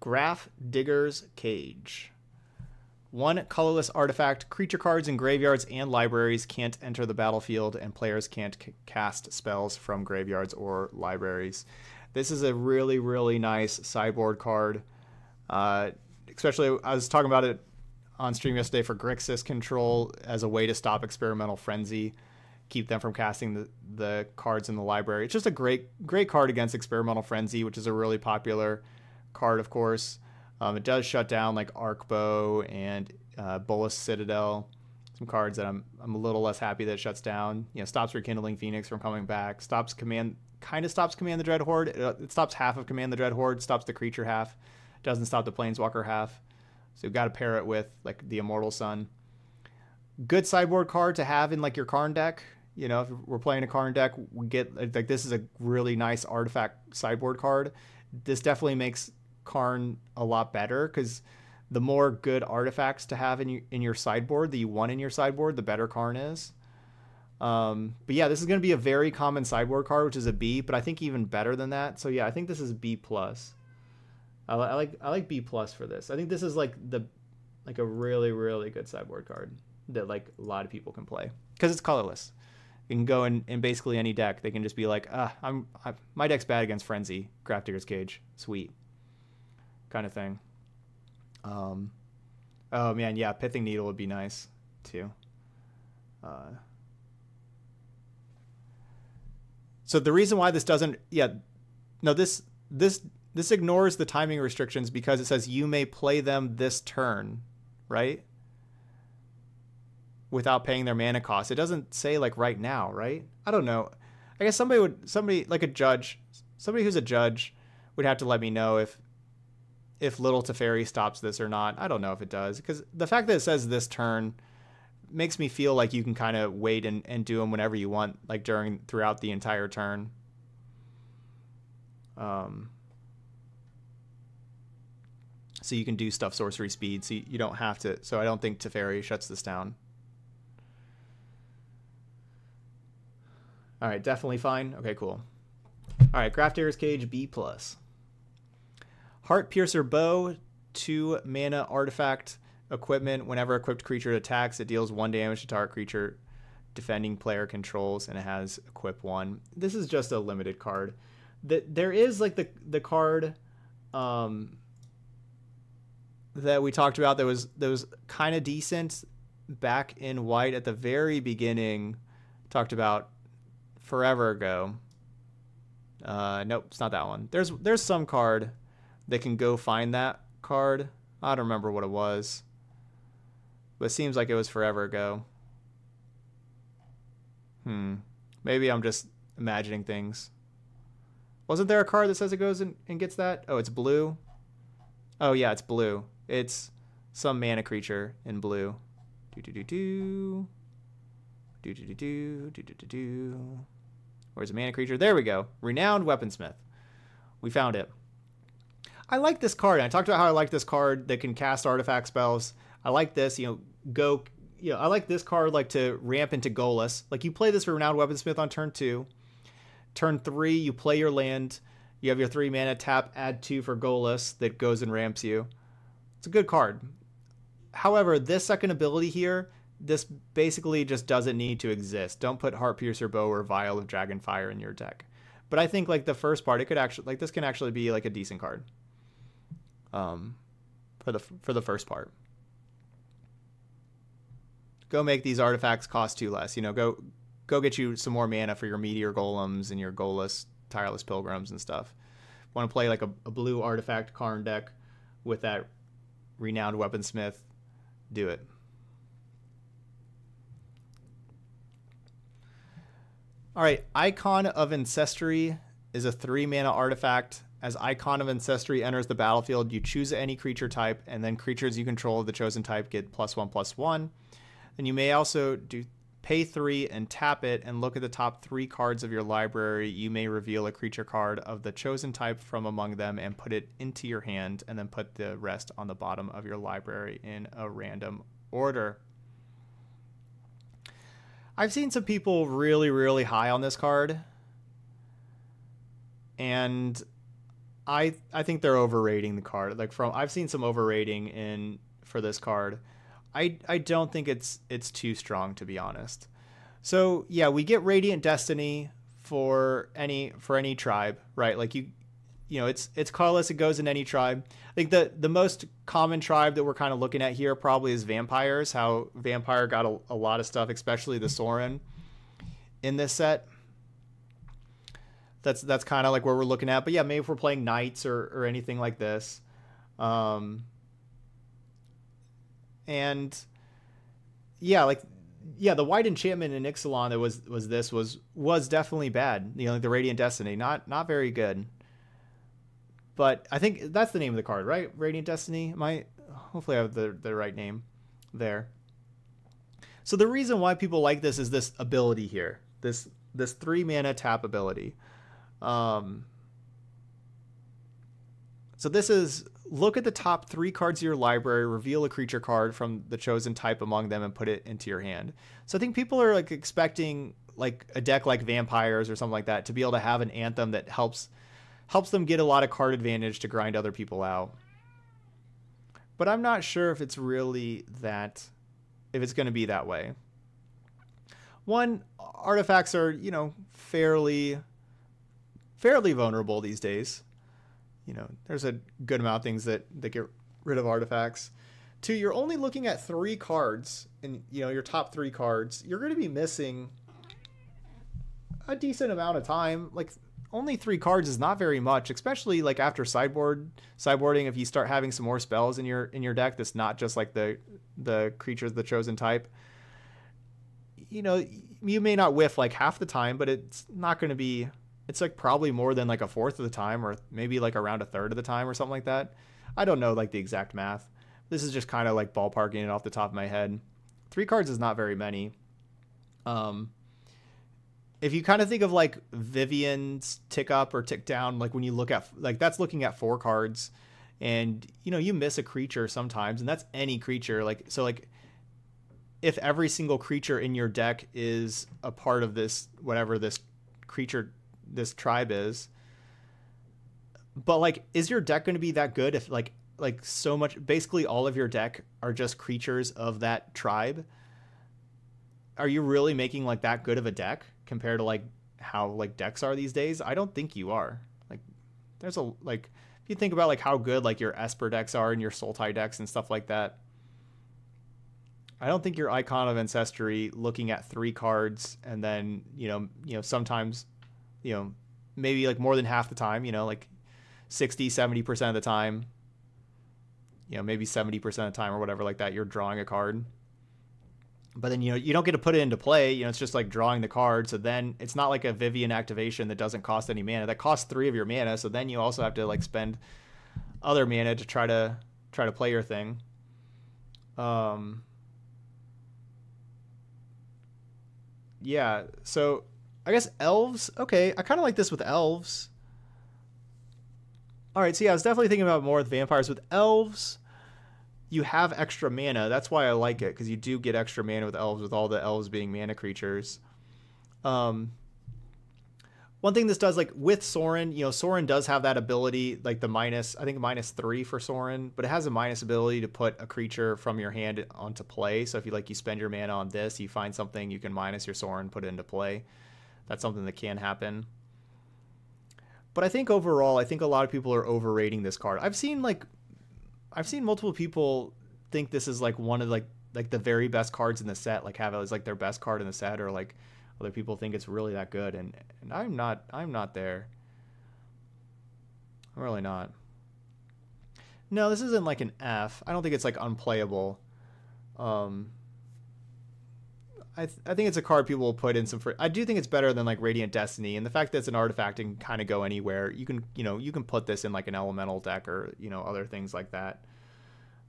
Graph Digger's Cage. 1 colorless artifact. Creature cards in graveyards and libraries can't enter the battlefield, and players can't cast spells from graveyards or libraries. This is a really, really nice sideboard card. Especially, I was talking about it on stream yesterday for Grixis control as a way to stop Experimental Frenzy, keep them from casting the cards in the library. It's just a great card against Experimental Frenzy, which is a really popular card, of course. It does shut down like Arcbow and Bolas Citadel. Some cards that I'm a little less happy that it shuts down. You know, stops Rekindling Phoenix from coming back. Stops Command, kind of stops Command the Dreadhorde. It stops half of Command the Dreadhorde. Stops the creature half. Doesn't stop the Planeswalker half. So you've got to pair it with like the Immortal Sun. Good sideboard card to have in like your Karn deck. You know, if we're playing a Karn deck, we get like this is a really nice artifact sideboard card. This definitely makes Karn a lot better because the more good artifacts to have in your sideboard that you want in your sideboard, the better Karn is. But yeah, this is going to be a very common sideboard card, which is a B, but I think even better than that. So yeah, I think this is B+. I like B+ for this. I think this is like a really, really good sideboard card that like a lot of people can play because it's colorless. You can go in basically any deck. They can just be like, my deck's bad against Frenzy, Graph Digger's Cage, sweet, kind of thing. Oh man, yeah, Pithing Needle would be nice too. So the reason why this doesn't, this ignores the timing restrictions because it says you may play them this turn, right? Without paying their mana cost. It doesn't say like right now, right? I don't know. I guess somebody like a judge, somebody who's a judge would have to let me know if Little Teferi stops this or not. I don't know if it does, because the fact that it says this turn makes me feel like you can kind of wait and do them whenever you want, like throughout the entire turn. So you can do stuff sorcery speed, so you don't have to. So I don't think Teferi shuts this down. All right, definitely fine. Okay, cool. All right, Graph Digger's Cage, B+. Heart Piercer Bow, 2 mana artifact equipment. Whenever equipped creature attacks, it deals 1 damage to target creature defending player controls, and it has equip 1. This is just a limited card. There is like the card that we talked about that was kind of decent back in White at the very beginning. Talked about forever ago. Nope, it's not that one. There's some card. They can go find that card. I don't remember what it was, but it seems like it was forever ago. Maybe I'm just imagining things. Wasn't there a card that says it goes and gets that? Oh, it's blue. Oh yeah, it's blue. It's some mana creature in blue. Where's the mana creature? There we go. Renowned Weaponsmith. We found it. I like this card. I talked about how I like this card that can cast artifact spells. I like this, I like this card like to ramp into Golas. Like you play this for Renowned Weaponsmith on turn 2. Turn 3, you play your land. You have your 3 mana tap, add 2 for Golas that goes and ramps you. It's a good card. However, this second ability here, this basically just doesn't need to exist. Don't put Heart Piercer Bow or Vial of Dragonfire in your deck. But I think like the first part, it could actually like this can actually be like a decent card. For the first part. Go make these artifacts cost 2 less. You know, go get you some more mana for your Meteor Golems and your Golas Tireless Pilgrims and stuff. Want to play like a blue artifact Karn deck with that Renowned Weaponsmith? Do it. All right, Icon of Ancestry is a 3 mana artifact. As Icon of Ancestry enters the battlefield, you choose any creature type, and then creatures you control of the chosen type get +1/+1. And you may also do pay 3 and tap it and look at the top 3 cards of your library. You may reveal a creature card of the chosen type from among them and put it into your hand, and then put the rest on the bottom of your library in a random order. I've seen some people really, really high on this card, and I think they're overrating the card. Like I've seen some overrating for this card. I don't think it's too strong, to be honest. So yeah, we get Radiant Destiny for any tribe, right? Like it's colorless. It goes in any tribe. I think the most common tribe that we're kind of looking at here probably is Vampires. How Vampire got a lot of stuff, especially the Sorin in this set. That's kind of like where we're looking at. But yeah, maybe if we're playing Knights or anything like this, And yeah, like, yeah, the white enchantment in Ixalan that was definitely bad. You know, like the Radiant Destiny, not very good. But I think that's the name of the card, right? Radiant Destiny. Hopefully I have the right name there. So the reason why people like this is this ability here, this 3-mana tap ability. So this is, look at the top 3 cards of your library, reveal a creature card from the chosen type among them and put it into your hand. So I think people are like expecting like a deck like Vampires or something like that to be able to have an Anthem that helps them get a lot of card advantage to grind other people out. But I'm not sure if it's really that, if it's going to be that way. One, artifacts are, you know, fairly vulnerable these days. You know, there's a good amount of things that get rid of artifacts. 2, you're only looking at 3 cards, and, you know, your top 3 cards. You're going to be missing a decent amount of time. Like, only 3 cards is not very much, especially like after sideboarding. If you start having some more spells in your deck, that's not just like the creatures of the chosen type. You know, you may not whiff like half the time, but it's not going to be. It's like probably more than like a fourth of the time, or maybe like around a third of the time or something like that. I don't know like the exact math. This is just kind of like ballparking it off the top of my head. 3 cards is not very many. If you kind of think of like Vivian's Tick Up or Tick Down, like when you look at, like that's looking at 4 cards, and you know, you miss a creature sometimes, and that's any creature. Like, so like if every single creature in your deck is a part of this, whatever this creature, this tribe is, but like, is your deck going to be that good if like so much, basically all of your deck are just creatures of that tribe? Are you really making like that good of a deck compared to like how like decks are these days? I don't think you are. Like, there's a, like if you think about like how good like your Esper decks are and your Sultai decks and stuff like that, I don't think your Icon of Ancestry looking at 3 cards and then, you know, sometimes, you know, maybe like more than half the time, you know, like 60, 70% of the time, you know, maybe 70% of the time or whatever like that, you're drawing a card. But then, you know, you don't get to put it into play. You know, it's just like drawing the card. So then it's not like a Vivian activation that doesn't cost any mana. That costs 3 of your mana. So then you also have to like spend other mana to try to play your thing. Yeah, so I guess elves. Okay, I kind of like this with elves. All right, so yeah, I was definitely thinking about more with vampires. With elves, you have extra mana. That's why I like it, because you do get extra mana with elves, with all the elves being mana creatures. One thing this does, like with Sorin, you know, Sorin does have that ability, like the minus, I think -3 for Sorin, but it has a minus ability to put a creature from your hand onto play. So if you like, you spend your mana on this, you find something, you can minus your Sorin, put it into play. That's something that can happen. But I think overall, I think a lot of people are overrating this card. I've seen multiple people think this is like one of like the very best cards in the set, like have it as like their best card in the set, or like other people think it's really that good, and I'm not there. I'm really not. No, this isn't like an F. I don't think it's like unplayable. I think it's a card people will put in some. I do think it's better than like Radiant Destiny, and the fact that it's an artifact and kind of go anywhere. You can put this in like an elemental deck or, you know, other things like that.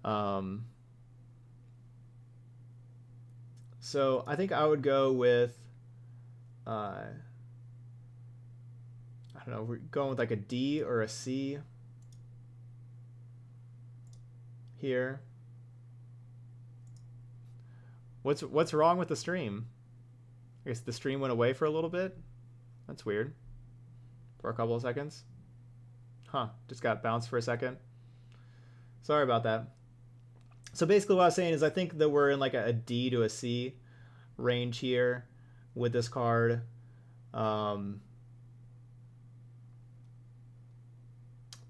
So I think I would go with, I don't know, we're going with like a D or a C here. What's wrong with the stream? I guess the stream went away for a little bit. That's weird. For a couple of seconds. Huh, just got bounced for a second. Sorry about that. So basically what I was saying is I think that we're in like a D to a C range here with this card. I'm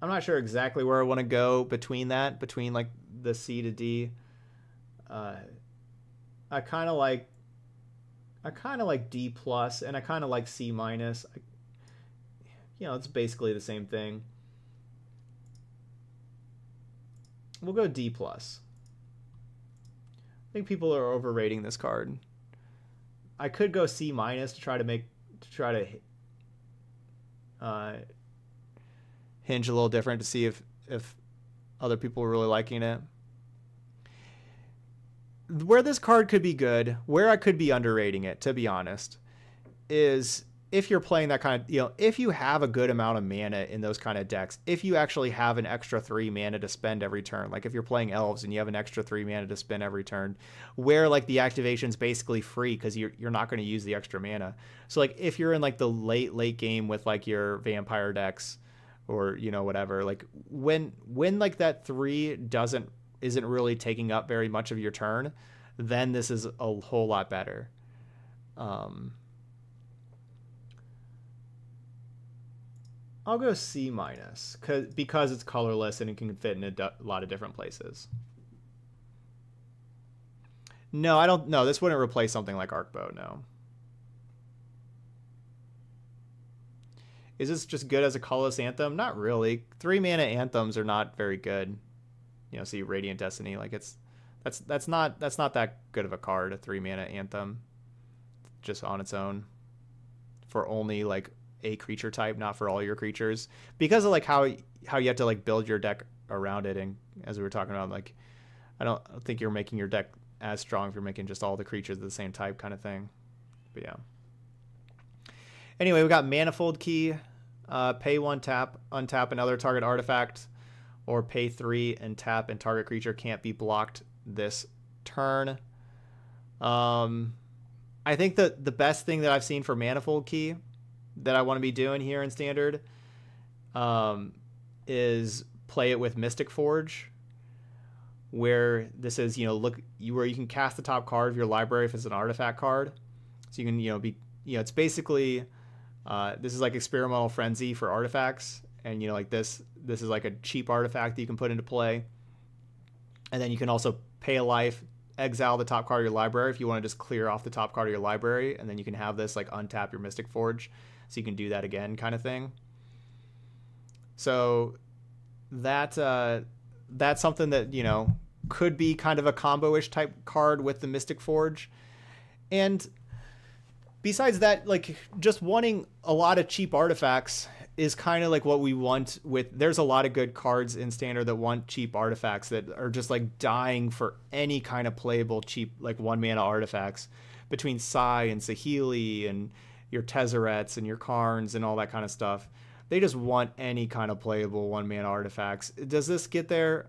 not sure exactly where I want to go between that, between like the C to D. I kind of like D+, and I kind of like C-. You know, it's basically the same thing. We'll go D+. I think people are overrating this card. I could go C- to try to make hinge a little different to see if other people were really liking it. Where this card could be good, where I could be underrating it, to be honest, is if you're playing that kind of, you know, if you have a good amount of mana in those kind of decks, if you actually have an extra 3 mana to spend every turn, like if you're playing elves and you have an extra 3 mana to spend every turn, where like the activation's basically free because you're not going to use the extra mana. So like if you're in like the late game with like your vampire decks or, you know, whatever, like when like that 3 isn't really taking up very much of your turn, then this is a whole lot better. I'll go C- because it's colorless and it can fit in a lot of different places. No, I don't. No, this wouldn't replace something like Arcbow. No. Is this just good as a colorless anthem? Not really. 3 mana anthems are not very good. You know, see Radiant Destiny. Like that's not that good of a card. A 3 mana anthem, just on its own, for only like a creature type, not for all your creatures, because of like how you have to like build your deck around it. And as we were talking about, like I don't think you're making your deck as strong if you're making just all the creatures of the same type kind of thing. But yeah, anyway, we got Manifold Key. Pay 1, tap, untap another target artifact, or pay 3 and tap and target creature can't be blocked this turn. I think that the best thing that I've seen for Manifold Key that I want to be doing here in Standard is play it with Mystic Forge, where this is, you know, where you can cast the top card of your library if it's an artifact card. So you can, you know, it's basically this is like Experimental Frenzy for artifacts, and you know, like this is like a cheap artifact that you can put into play. And then you can also pay a life, exile the top card of your library if you want to just clear off the top card of your library, and then you can have this like untap your Mystic Forge, so you can do that again, kind of thing. So that that's something that, you know, could be kind of a combo-ish type card with the Mystic Forge. And besides that, like just wanting a lot of cheap artifacts is kind of like what we want with, there's a lot of good cards in Standard that want cheap artifacts that are just like dying for any kind of playable cheap, like 1 mana artifacts, between Sai and Saheeli and your Tezzerets and your Karns and all that kind of stuff. They just want any kind of playable 1 mana artifacts. Does this get there?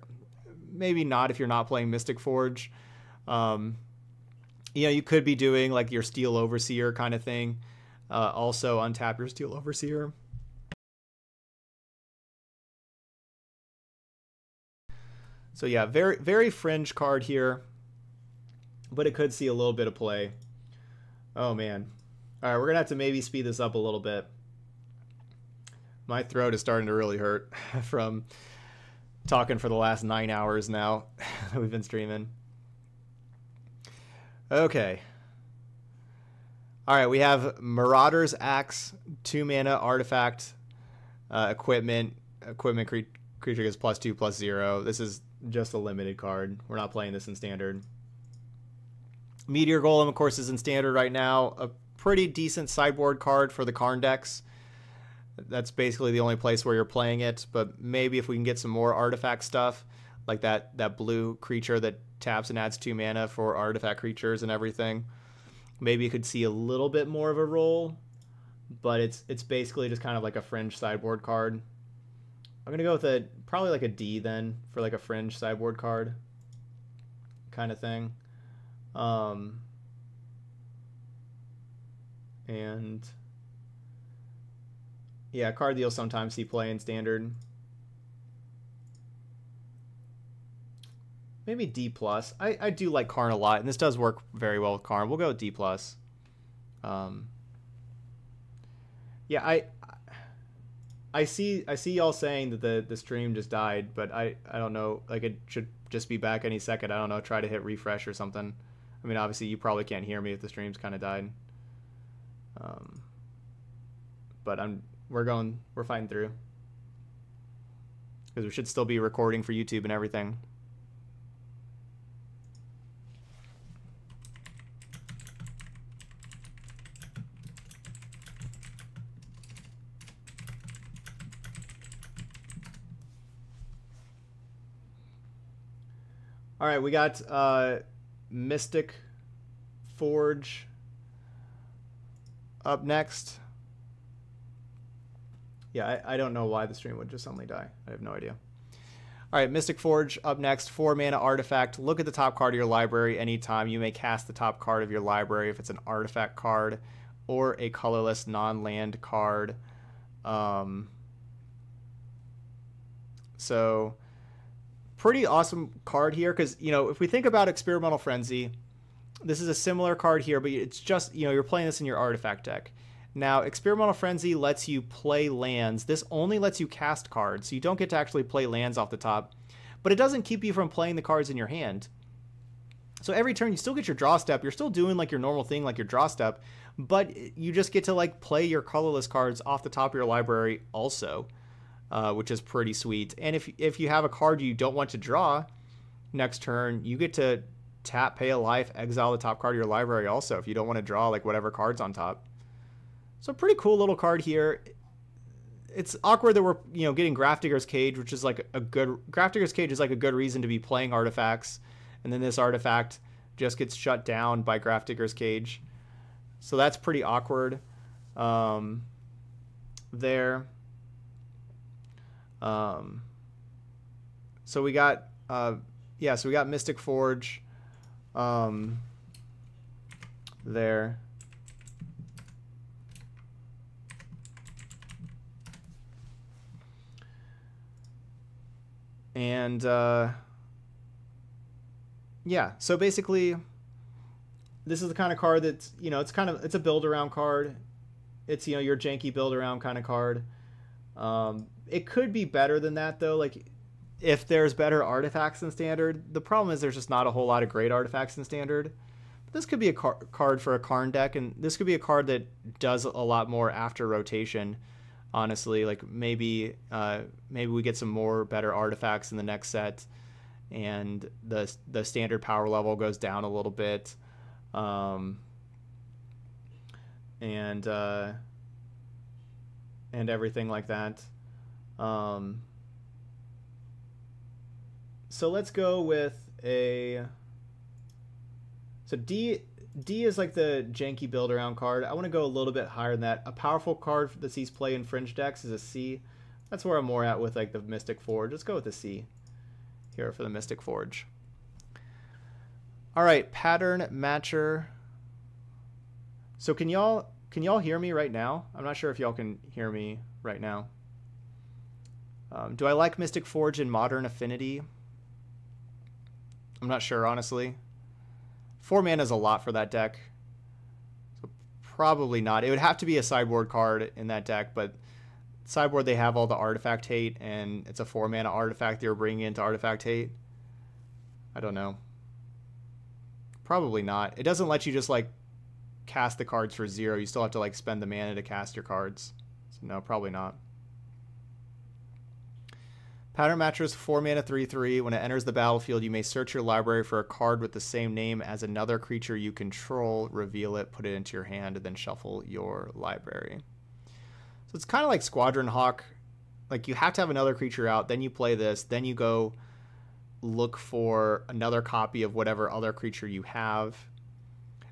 Maybe not if you're not playing Mystic Forge. You know, you could be doing like your Steel Overseer kind of thing. Also untap your Steel Overseer. So yeah, very, very fringe card here, but it could see a little bit of play. Oh man. All right, we're gonna have to maybe speed this up a little bit. My throat is starting to really hurt from talking for the last 9 hours now that we've been streaming. Okay. All right, we have Marauder's Axe, 2 mana artifact, equipment. Equipment creature gets +2/+0. This is just a limited card. We're not playing this in Standard. Meteor Golem, of course, is in Standard right now. A pretty decent sideboard card for the Karn decks. That's basically the only place where you're playing it. But maybe if we can get some more artifact stuff, like that blue creature that taps and adds 2 mana for artifact creatures and everything, maybe you could see a little bit more of a role. But it's basically just kind of like a fringe sideboard card. I'm going to go with probably like a D then, for like a fringe sideboard card kind of thing. And yeah, a card that you'll sometimes see play in Standard. Maybe D+. I do like Karn a lot, and this does work very well with Karn. We'll go with D+. Yeah, I see y'all saying that the stream just died, but I don't know, like it should just be back any second. I don't know, try to hit refresh or something. I mean, obviously you probably can't hear me if the stream's kind of died. But we're fighting through, because we should still be recording for YouTube and everything. All right, we got Mystic Forge up next. Yeah, I don't know why the stream would just suddenly die. I have no idea. All right, Mystic Forge up next, 4 mana artifact. Look at the top card of your library anytime. You may cast the top card of your library if it's an artifact card or a colorless non-land card. So pretty awesome card here, because, you know, if we think about Experimental Frenzy, this is a similar card here, but it's just, you know, you're playing this in your artifact deck. Now, Experimental Frenzy lets you play lands. This only lets you cast cards, so you don't get to actually play lands off the top, but it doesn't keep you from playing the cards in your hand. So every turn, you still get your draw step. You're still doing, like, your normal thing, like your draw step, but you just get to, like, play your colorless cards off the top of your library also. Which is pretty sweet. And if you have a card you don't want to draw next turn, you get to tap, pay a life, exile the top card of your library also if you don't want to draw, like, whatever card's on top. So pretty cool little card here. It's awkward that we're, you know, getting Grafdigger's Cage, which is like a good... Grafdigger's Cage is like a good reason to be playing artifacts, and then this artifact just gets shut down by Grafdigger's Cage. So that's pretty awkward there. So we got, yeah, so we got Mystic Forge, there. And, yeah, so basically this is the kind of card that's, you know, it's kind of, it's a build around card. It's, you know, your janky build around kind of card. It could be better than that, though. Like, if there's better artifacts in Standard, the problem is there's just not a whole lot of great artifacts in Standard. But this could be a card for a Karn deck, and this could be a card that does a lot more after rotation, honestly. Like, maybe maybe we get some more better artifacts in the next set, and the Standard power level goes down a little bit. And everything like that. So let's go with a... So D is like the janky build around card. I want to go a little bit higher than that. A powerful card that sees play in fringe decks is a C. That's where I'm more at with, like, the Mystic Forge. Let's go with a C here for the Mystic Forge. All right, Pattern Matcher. So can y'all hear me right now? I'm not sure if y'all can hear me right now. Do I like Mystic Forge in Modern Affinity? I'm not sure, honestly. 4 mana is a lot for that deck. So probably not. It would have to be a sideboard card in that deck, but sideboard they have all the artifact hate, and it's a 4 mana artifact they're bringing into artifact hate. I don't know. Probably not. It doesn't let you just, like, cast the cards for 0. You still have to, like, spend the mana to cast your cards. So no, probably not. Pattern Matcher is 4 mana 3/3. When it enters the battlefield, you may search your library for a card with the same name as another creature you control, reveal it, put it into your hand, and then shuffle your library. So it's kind of like Squadron Hawk. Like, you have to have another creature out, then you play this, then you go look for another copy of whatever other creature you have.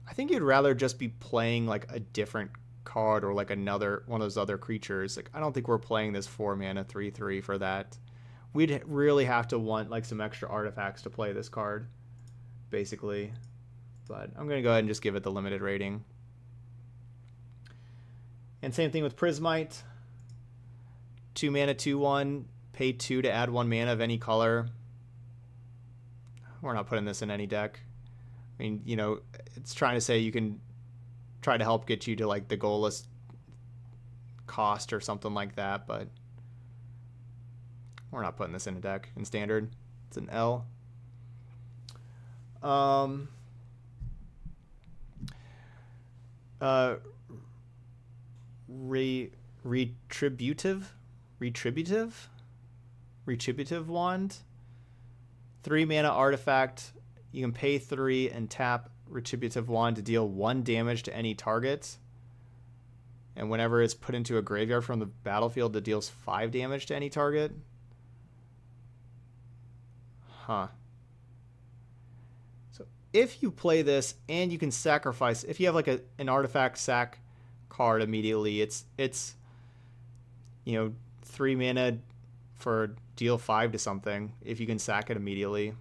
I think you'd rather just be playing, like, a different card or, like, another one of those other creatures. Like, I don't think we're playing this 4 mana 3/3 for that. We'd really have to want, like, some extra artifacts to play this card, basically. But I'm going to go ahead and just give it the limited rating. And same thing with Prismite. 2 mana, 2/1. Pay 2 to add 1 mana of any color. We're not putting this in any deck. I mean, you know, it's trying to say you can try to help get you to, like, the goalless cost or something like that, but... we're not putting this in a deck in Standard. It's an L. Retributive Wand. 3 mana artifact. You can pay 3 and tap Retributive Wand to deal 1 damage to any target. And whenever it's put into a graveyard from the battlefield, that deals 5 damage to any target. Huh. if you play this and you can sacrifice, if you have like an artifact sack card immediately, it's you know, 3 mana for deal 5 to something if you can sack it immediately.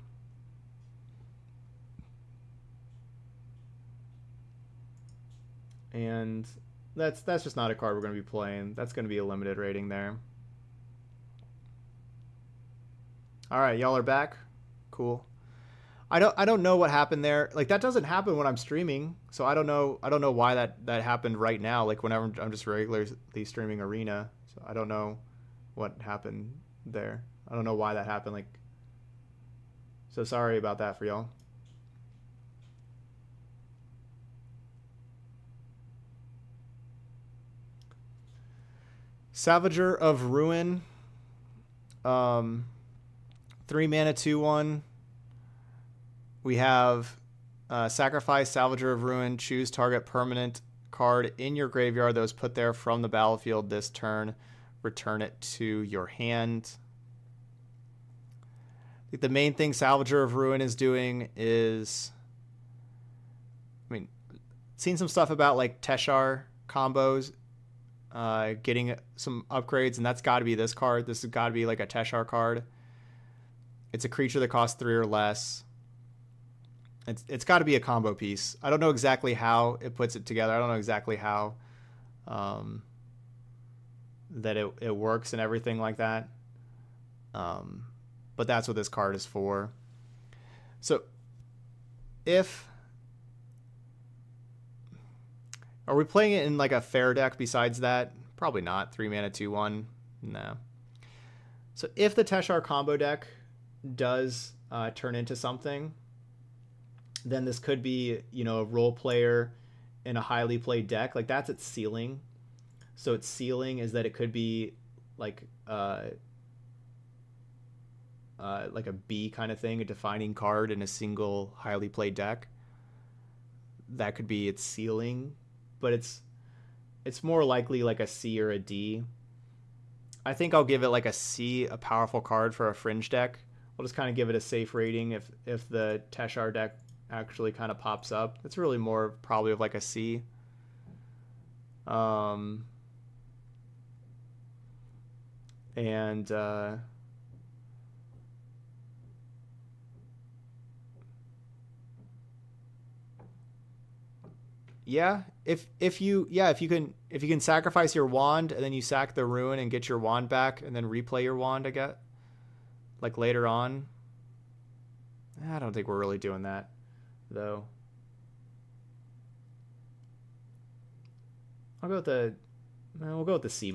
And that's just not a card we're going to be playing. That's going to be a limited rating there. All right, y'all are back. Cool. I don't know what happened there. Like, that doesn't happen when I'm streaming, so I don't know why that happened right now. Like, whenever I'm just regularly streaming Arena, so I don't know what happened there. I don't know why that happened. Like, so sorry about that for y'all. Savager of Ruin, 3 mana 2/1. We have sacrifice Salvager of Ruin. Choose target permanent card in your graveyard that was put there from the battlefield this turn. Return it to your hand. I think the main thing Salvager of Ruin is doing is, I mean, seen some stuff about like Teshar combos, getting some upgrades, and that's got to be this card. This has got to be like a Teshar card. It's a creature that costs 3 or less. It's got to be a combo piece. I don't know exactly how it puts it together. I don't know exactly how that it works and everything like that. But that's what this card is for. So if... Are we playing it in like a fair deck besides that? Probably not. 3 mana, 2/1. No. So if the Teshar combo deck does turn into something... then this could be, you know, a role player in a highly played deck. Like, that's its ceiling. So its ceiling is that it could be like a B kind of thing, a defining card in a single highly played deck. That could be its ceiling, but it's more likely like a C or a D. I think I'll give it like a C, a powerful card for a fringe deck. I'll just kind of give it a safe rating if the Teshar deck actually kind of pops up. It's really more probably of like a C. Yeah, if you can sacrifice your wand and then you sack the ruin and get your wand back and then replay your wand, I guess, like later on. I don't think we're really doing that, though. I'll go with the, we'll go with the C-.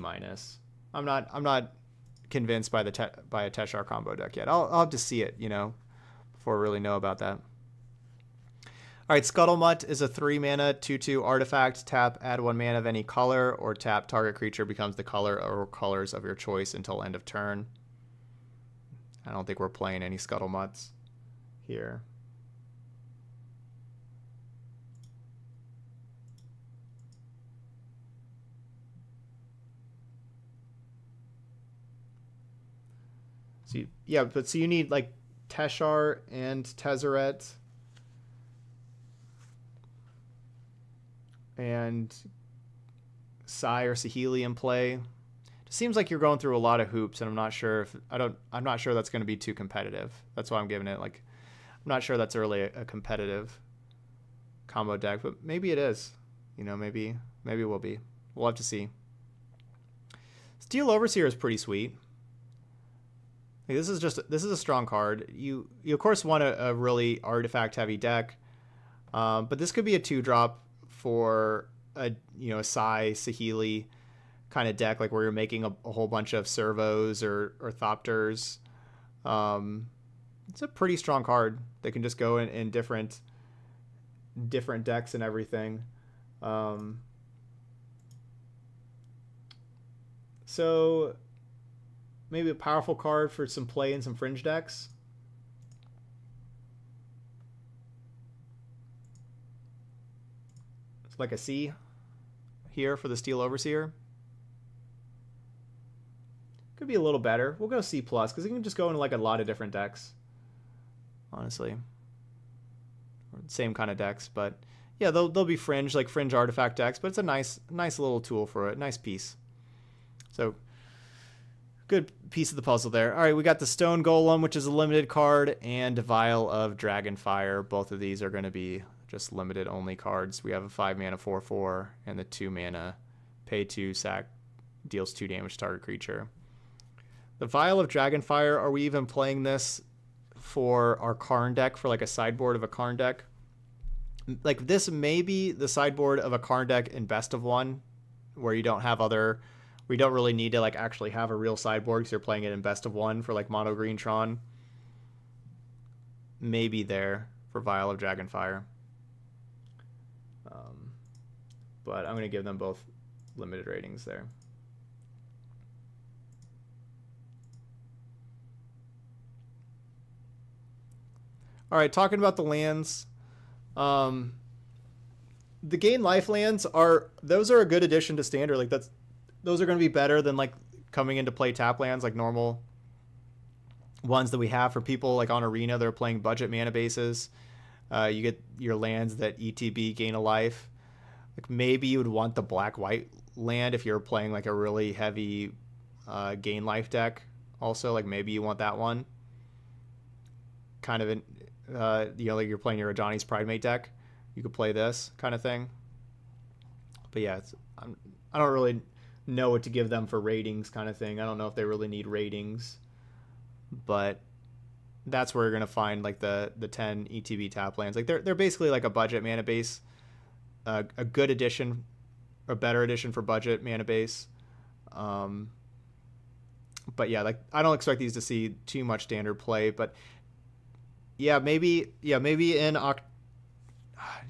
I'm not convinced by a Teshar combo deck yet. I'll have to see it, you know, before I really know about that. All right, Scuttlemutt is a 3 mana 2/2 artifact. Tap, add 1 mana of any color, or tap, target creature becomes the color or colors of your choice until end of turn. I don't think we're playing any Scuttlemutts here. So you, yeah, but so you need like Teshar and Tezzeret and Sai or Saheeli in play. It seems like you're going through a lot of hoops, and I'm not sure that's going to be too competitive. That's why I'm giving it like, I'm not sure that's really a competitive combo deck, but maybe it is. You know, maybe it will be. We'll have to see. Steel Overseer is pretty sweet. This is a strong card. You of course want a really artifact heavy deck, but this could be a 2-drop for a, you know, a Sai Saheeli kind of deck, like where you're making a whole bunch of servos or Thopters. It's a pretty strong card that can just go in different decks and everything. So. Maybe a powerful card for some play in some fringe decks. It's like a C here for the Steel Overseer. Could be a little better. We'll go C+, because it can just go into like a lot of different decks, honestly. same kind of decks, but yeah, they'll be fringe, like fringe artifact decks, but it's a nice little tool for it, nice piece. So good piece of the puzzle there. All right, we got the Stone Golem, which is a limited card, and Vial of Dragonfire. Both of these are going to be just limited only cards. We have a 5-mana 4/4 and the 2-mana pay 2 sack deals 2 damage to target creature. The Vial of Dragonfire, are we even playing this for our Karn deck, for like a sideboard of a Karn deck? Like, this may be the sideboard of a Karn deck in best of one, where you don't have other, we don't really need to like actually have a real sideboard because you're playing it in best of one for like mono green Tron. Maybe there for Vial of Dragonfire. But I'm going to give them both limited ratings there. All right, talking about the lands, the gain life lands are, those are a good addition to standard. Like, that's, those are going to be better than like coming into play tap lands, like normal ones that we have for people like on Arena. They're playing budget mana bases. You get your lands that ETB gain a life. Like, maybe you would want the black white land if you're playing like a really heavy gain life deck. Also, like maybe you want that one. Kind of an you know, like you're playing your Ajani's Pride Mate deck, you could play this kind of thing. But yeah, it's, I don't really know what to give them for ratings kind of thing. I don't know if they really need ratings, but that's where you're gonna find like the 10 ETB tap lands. Like they're basically like a budget mana base, a good addition, a better addition for budget mana base. But yeah, like I don't expect these to see too much standard play, but. Yeah, maybe in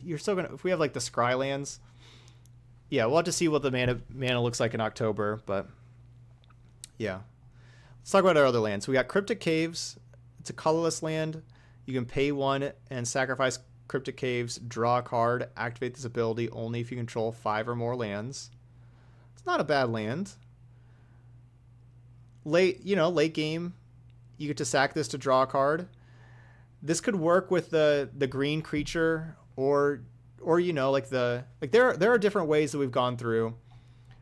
you're still gonna, if we have like the Scry lands, yeah, we'll have to see what the mana looks like in October, but yeah. Let's talk about our other lands. So we got Cryptic Caves. It's a colorless land. You can pay 1 and sacrifice Cryptic Caves, draw a card, activate this ability only if you control 5 or more lands. It's not a bad land. Late, you know, late game, you get to sack this to draw a card. This could work with the green creature or you know, like the there are different ways that we've gone through.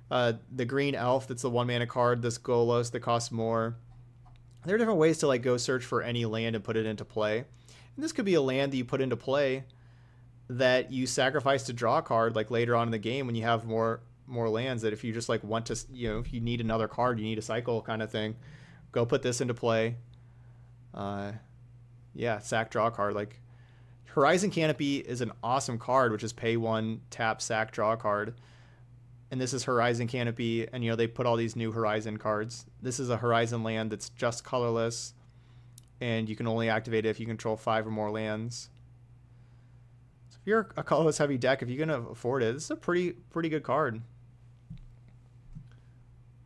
The green elf, that's the 1-mana card, this Golos that costs more. There are different ways to like go search for any land and put it into play. And this could be a land that you put into play that you sacrifice to draw a card like later on in the game when you have more lands, that if you just like want to, you know, if you need another card, you need a cycle kind of thing, go put this into play. Yeah, sack, draw card. Like Horizon Canopy is an awesome card, which is pay 1, tap, sack, draw card. And this is Horizon Canopy, and you know, they put all these new Horizon cards. This is a Horizon land that's just colorless, and you can only activate it if you control 5 or more lands. So if you're a colorless heavy deck, if you can afford it, this is a pretty good card.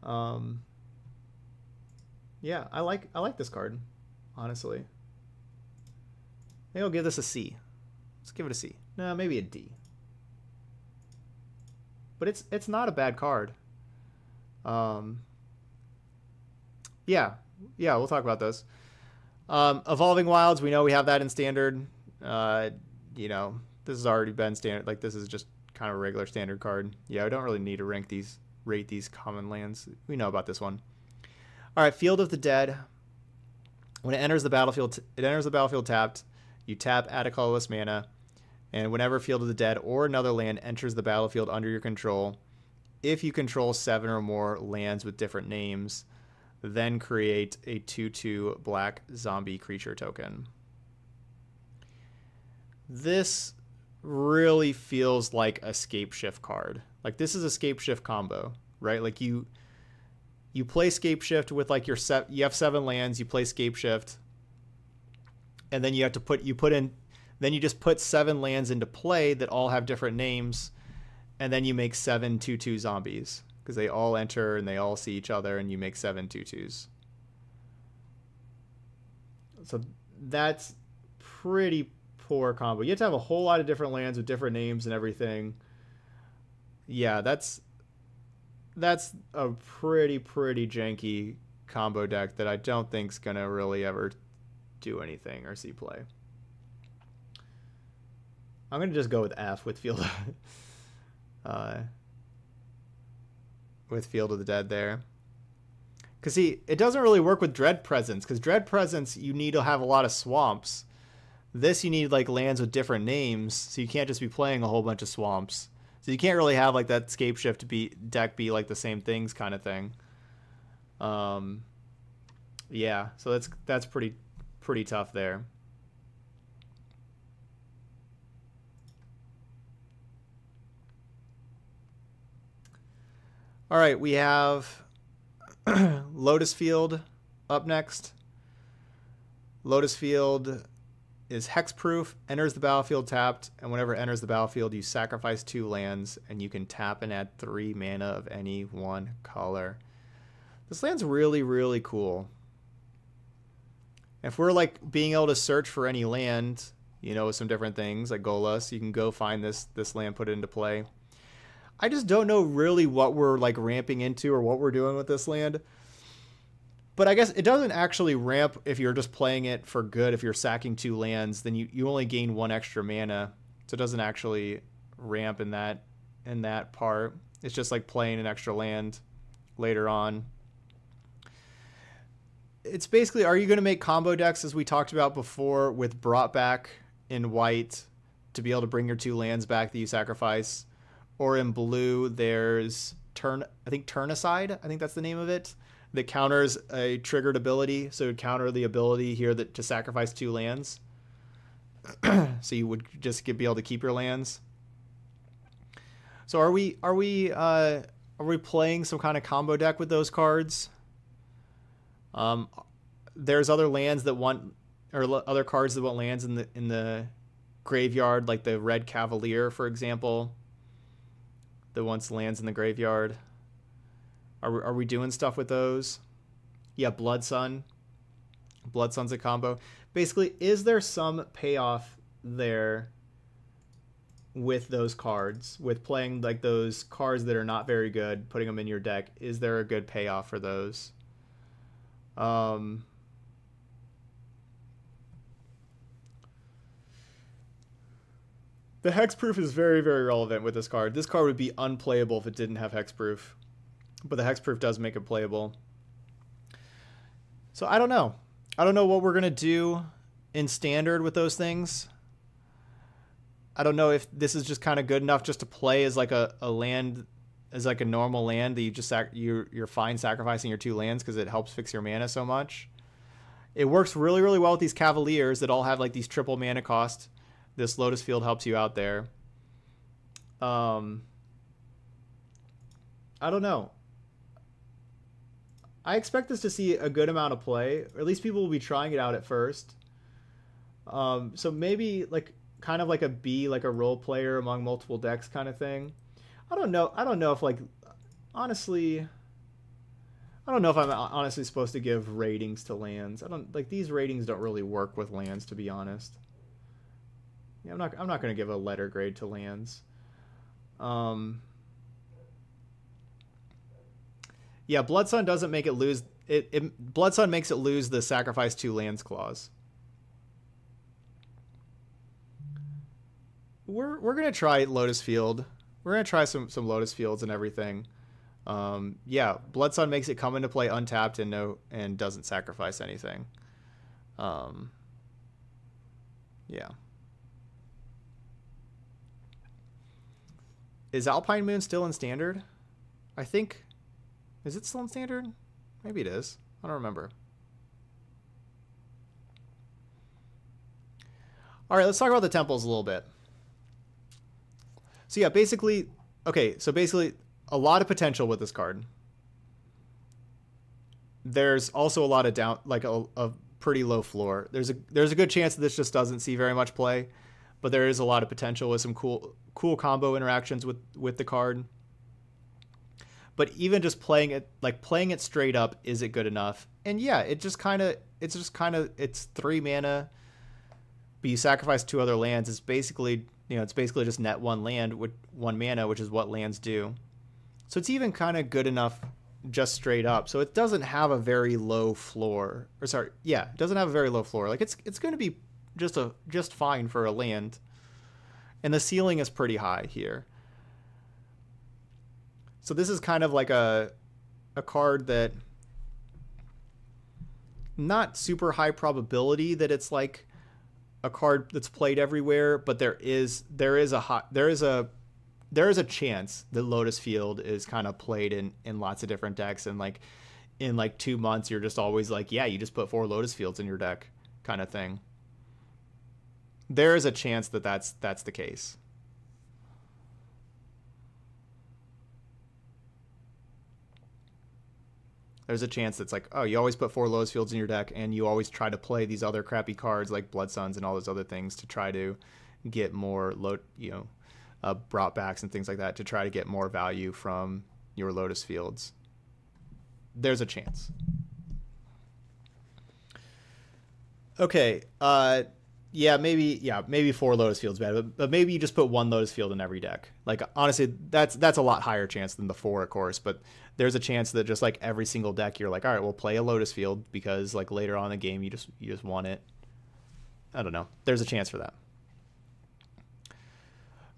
Yeah, I like this card, honestly. Maybe I'll give this a C. Let's give it a C. No, maybe a D. But it's not a bad card. Yeah, we'll talk about those. Evolving Wilds, we know we have that in standard. You know, this has already been standard. Like this is just kind of a regular standard card. Yeah, we don't really need to rate these common lands. We know about this one. All right, Field of the Dead. When it enters the battlefield, tapped. You tap, add a colorless mana, and whenever Field of the Dead or another land enters the battlefield under your control, if you control 7 or more lands with different names, then create a 2/2 black zombie creature token. This really feels like a Scapeshift card. Like this is a Scapeshift combo, right? Like you play Scapeshift with like your you have 7 lands, you play Scapeshift. And then you have to put 7 lands into play that all have different names, and then you make 7 2/2 zombies because they all enter and they all see each other, and you make 7 2/2s. So that's pretty poor combo. You have to have a whole lot of different lands with different names and everything. Yeah, that's a pretty janky combo deck that I don't think's gonna really ever do anything or see play. I'm going to just go with F with Field of, the Dead there. Because, see, it doesn't really work with Dread Presence. Because Dread Presence, you need to have a lot of swamps. This, you need, like, lands with different names. So you can't just be playing a whole bunch of swamps. So you can't really have, like, that Scapeshift deck be, like, the same things kind of thing. Yeah, so that's pretty tough there. All right, we have Lotus Field up next. Lotus Field is hexproof, enters the battlefield tapped, and whenever it enters the battlefield, you sacrifice 2 lands, and you can tap and add 3 mana of any one color. This land's really, really cool. If we're, like, being able to search for any land, you know, some different things, like Golas, you can go find this land, put it into play. I just don't know really what we're, like, ramping into or what we're doing with this land. But I guess it doesn't actually ramp if you're just playing it for good. If you're sacking 2 lands, then you only gain 1 extra mana. So it doesn't actually ramp in that part. It's just like playing an extra land later on. It's basically, are you going to make combo decks, as we talked about before, with Brought Back in white to be able to bring your 2 lands back that you sacrifice? Or in blue, there's Turnicide, I think that's the name of it, that counters a triggered ability. So it would counter the ability here that to sacrifice 2 lands. So you would just be able to keep your lands. So are we playing some kind of combo deck with those cards? There's other lands that want, or other cards that want lands in the graveyard, like the Red Cavalier, for example, that wants lands in the graveyard. Are we doing stuff with those? Yeah, Blood Sun. Blood Sun's a combo. Basically, is there some payoff there with those cards, with playing like those cards that are not very good, putting them in your deck? Is there a good payoff for those? The hexproof is very, very relevant with this card. This card would be unplayable if it didn't have hexproof, but the hexproof does make it playable. So I don't know. I don't know what we're gonna do in standard with those things. I don't know if this is just kind of good enough just to play as like a land, as like a normal land that you just you're fine sacrificing your 2 lands because it helps fix your mana so much. It works really, really well with these Cavaliers that all have like these triple mana costs. This Lotus Field helps you out there. I don't know. I expect this to see a good amount of play, or at least people will be trying it out at first. So maybe like kind of like a B, like a role player among multiple decks kind of thing. I don't know if, like, honestly, I don't know if I'm honestly supposed to give ratings to lands. I don't, like, these ratings don't really work with lands, to be honest. Yeah, I'm not going to give a letter grade to lands. Yeah, Blood Sun doesn't make it lose it, Blood Sun makes it lose the sacrifice 2 lands clause. We're going to try Lotus Field. We're going to try some Lotus Fields and everything. Yeah, Blood Sun makes it come into play untapped and doesn't sacrifice anything. Yeah. Is Alpine Moon still in standard? I think, is it still in standard? Maybe it is. I don't remember. All right, let's talk about the temples a little bit. So yeah, basically, okay, so basically a lot of potential with this card. There's also a lot of down, like a pretty low floor. There's a good chance that this just doesn't see very much play, but there is a lot of potential with some cool combo interactions with the card. But even just playing it straight up, is it good enough? And yeah, it's 3 mana, but you sacrifice 2 other lands. It's basically, you know, it's basically just net 1 land with 1 mana, which is what lands do. So it's even kind of good enough just straight up. So it doesn't have a very low floor. Or sorry, yeah, it doesn't have a very low floor. Like it's going to be just fine for a land. And the ceiling is pretty high here. So this is kind of like a card that... not super high probability that it's like a card that's played everywhere, but there is a chance that Lotus Field is kind of played in lots of different decks, and like in like 2 months you're just always like, yeah, you just put 4 Lotus Fields in your deck kind of thing. There is a chance that that's the case. There's a chance that's like, oh, you always put 4 Lotus Fields in your deck, and you always try to play these other crappy cards like Blood Suns and all those other things to try to get more, brought backs and things like that to try to get more value from your Lotus Fields. There's a chance. Okay, maybe 4 Lotus Fields bad, but maybe you just put 1 Lotus Field in every deck. Like honestly, that's a lot higher chance than the 4, of course, but there's a chance that just like every single deck you're like, all right, we'll play a Lotus Field because like later on in the game you just want it. I don't know. There's a chance for that.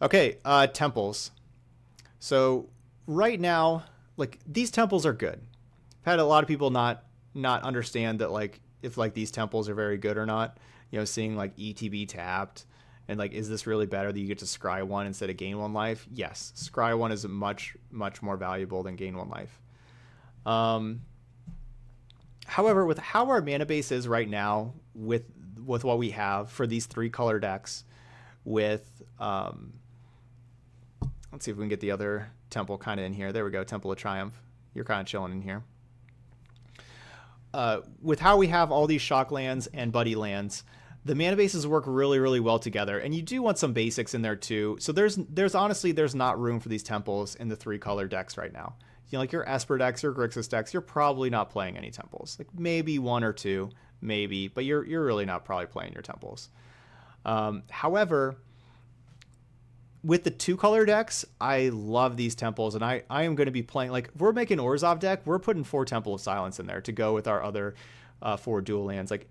Okay, temples. So right now, like these temples are good. I've had a lot of people not understand that like if like these temples are very good or not. You know, seeing like ETB tapped and like, is this really better that you get to scry 1 instead of gain 1 life? Yes, scry 1 is much more valuable than gain 1 life. However, with how our mana base is right now, with what we have for these 3 color decks, with let's see if we can get the other temple kind of in here. There we go, Temple of Triumph. You're kind of chilling in here. With how we have all these shock lands and buddy lands, the mana bases work really, really well together, and you do want some basics in there too. So there's honestly not room for these temples in the 3 color decks right now. You know, like your Esper decks, your Grixis decks, you're probably not playing any temples. Like maybe 1 or 2, maybe, but you're really not probably playing your temples. However, with the 2 color decks, I love these temples, and I am going to be playing, like if we're making Orzhov deck, we're putting 4 Temple of Silence in there to go with our other 4 dual lands. Like,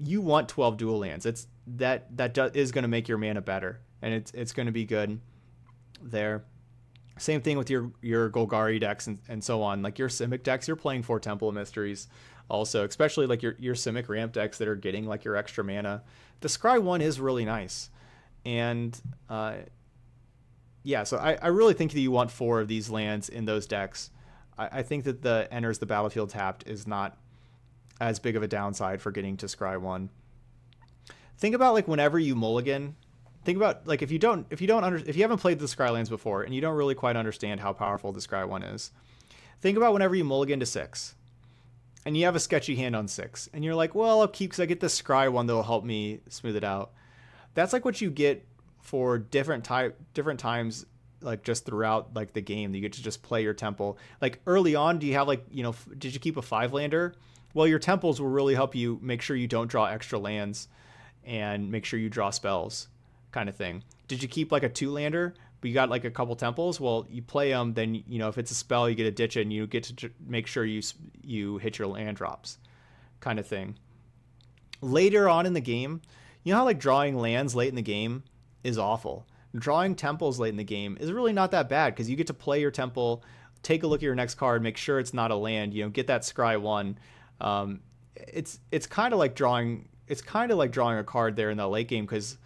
you want 12 dual lands. It's that is going to make your mana better, and it's going to be good there. Same thing with your Golgari decks and so on. Like your Simic decks, you're playing 4 Temple of Mysteries also, especially like your Simic ramp decks that are getting like your extra mana. The scry 1 is really nice, and yeah, so I really think that you want 4 of these lands in those decks. I think that the Enters the Battlefield tapped is not as big of a downside for getting to scry 1. Think about like whenever you mulligan, think about like if you haven't played the scry lands before and you don't really quite understand how powerful the scry 1 is, think about whenever you mulligan to 6 and you have a sketchy hand on 6 and you're like, well, I'll keep because I get this scry 1 that'll help me smooth it out. That's like what you get for different times, like just throughout like the game, you get to just play your temple. Like early on, do you have like, you know, did you keep a 5 lander? Well, your temples will really help you make sure you don't draw extra lands and make sure you draw spells kind of thing. Did you keep like a 2 lander, but you got like a couple temples? Well, you play them, then, you know, if it's a spell, you get a ditch and you get to make sure you hit your land drops kind of thing. Later on in the game, you know how like drawing lands late in the game is awful. Drawing temples late in the game is really not that bad because you get to play your temple, take a look at your next card, make sure it's not a land, you know, get that scry 1. It's kind of like drawing a card there in the late game because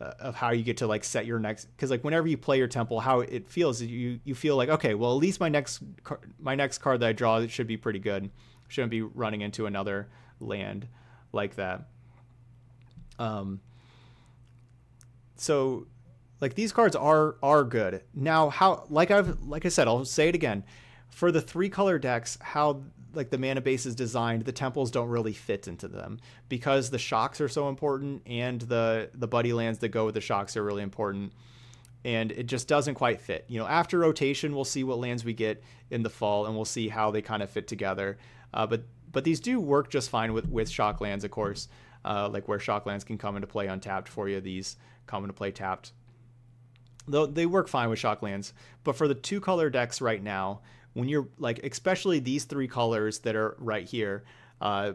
of how you get to like set your next, because like whenever you play your temple, how it feels, you feel like, okay, well, at least my next card that I draw, it should be pretty good, shouldn't be running into another land like that. So like these cards are good. Now how, like I said, I'll say it again, for the 3 color decks, how like the mana base is designed, the temples don't really fit into them because the shocks are so important, and the buddy lands that go with the shocks are really important, and it just doesn't quite fit. You know, after rotation, we'll see what lands we get in the fall and we'll see how they kind of fit together. But these do work just fine with shock lands, of course, like where shock lands can come into play untapped for you. These come into play tapped. Though they work fine with shock lands, but for the 2 color decks right now, when you're like, especially these 3 colors that are right here,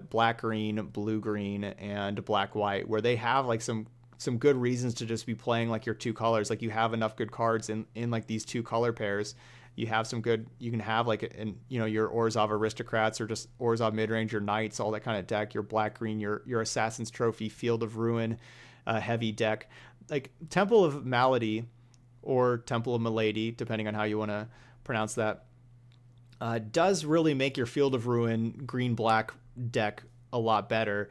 black green, blue green, and black white, where they have like some some good reasons to just be playing like your two colors. Like you have enough good cards in like these two color pairs. You have some good, you can have like, you know, your Orzhov Aristocrats or just Orzhov Midrange, your Knights, all that kind of deck, your Black Green, your Assassin's Trophy, Field of Ruin, heavy deck. Like Temple of Malady or Temple of Malady, depending on how you want to pronounce that, does really make your Field of Ruin green-black deck a lot better,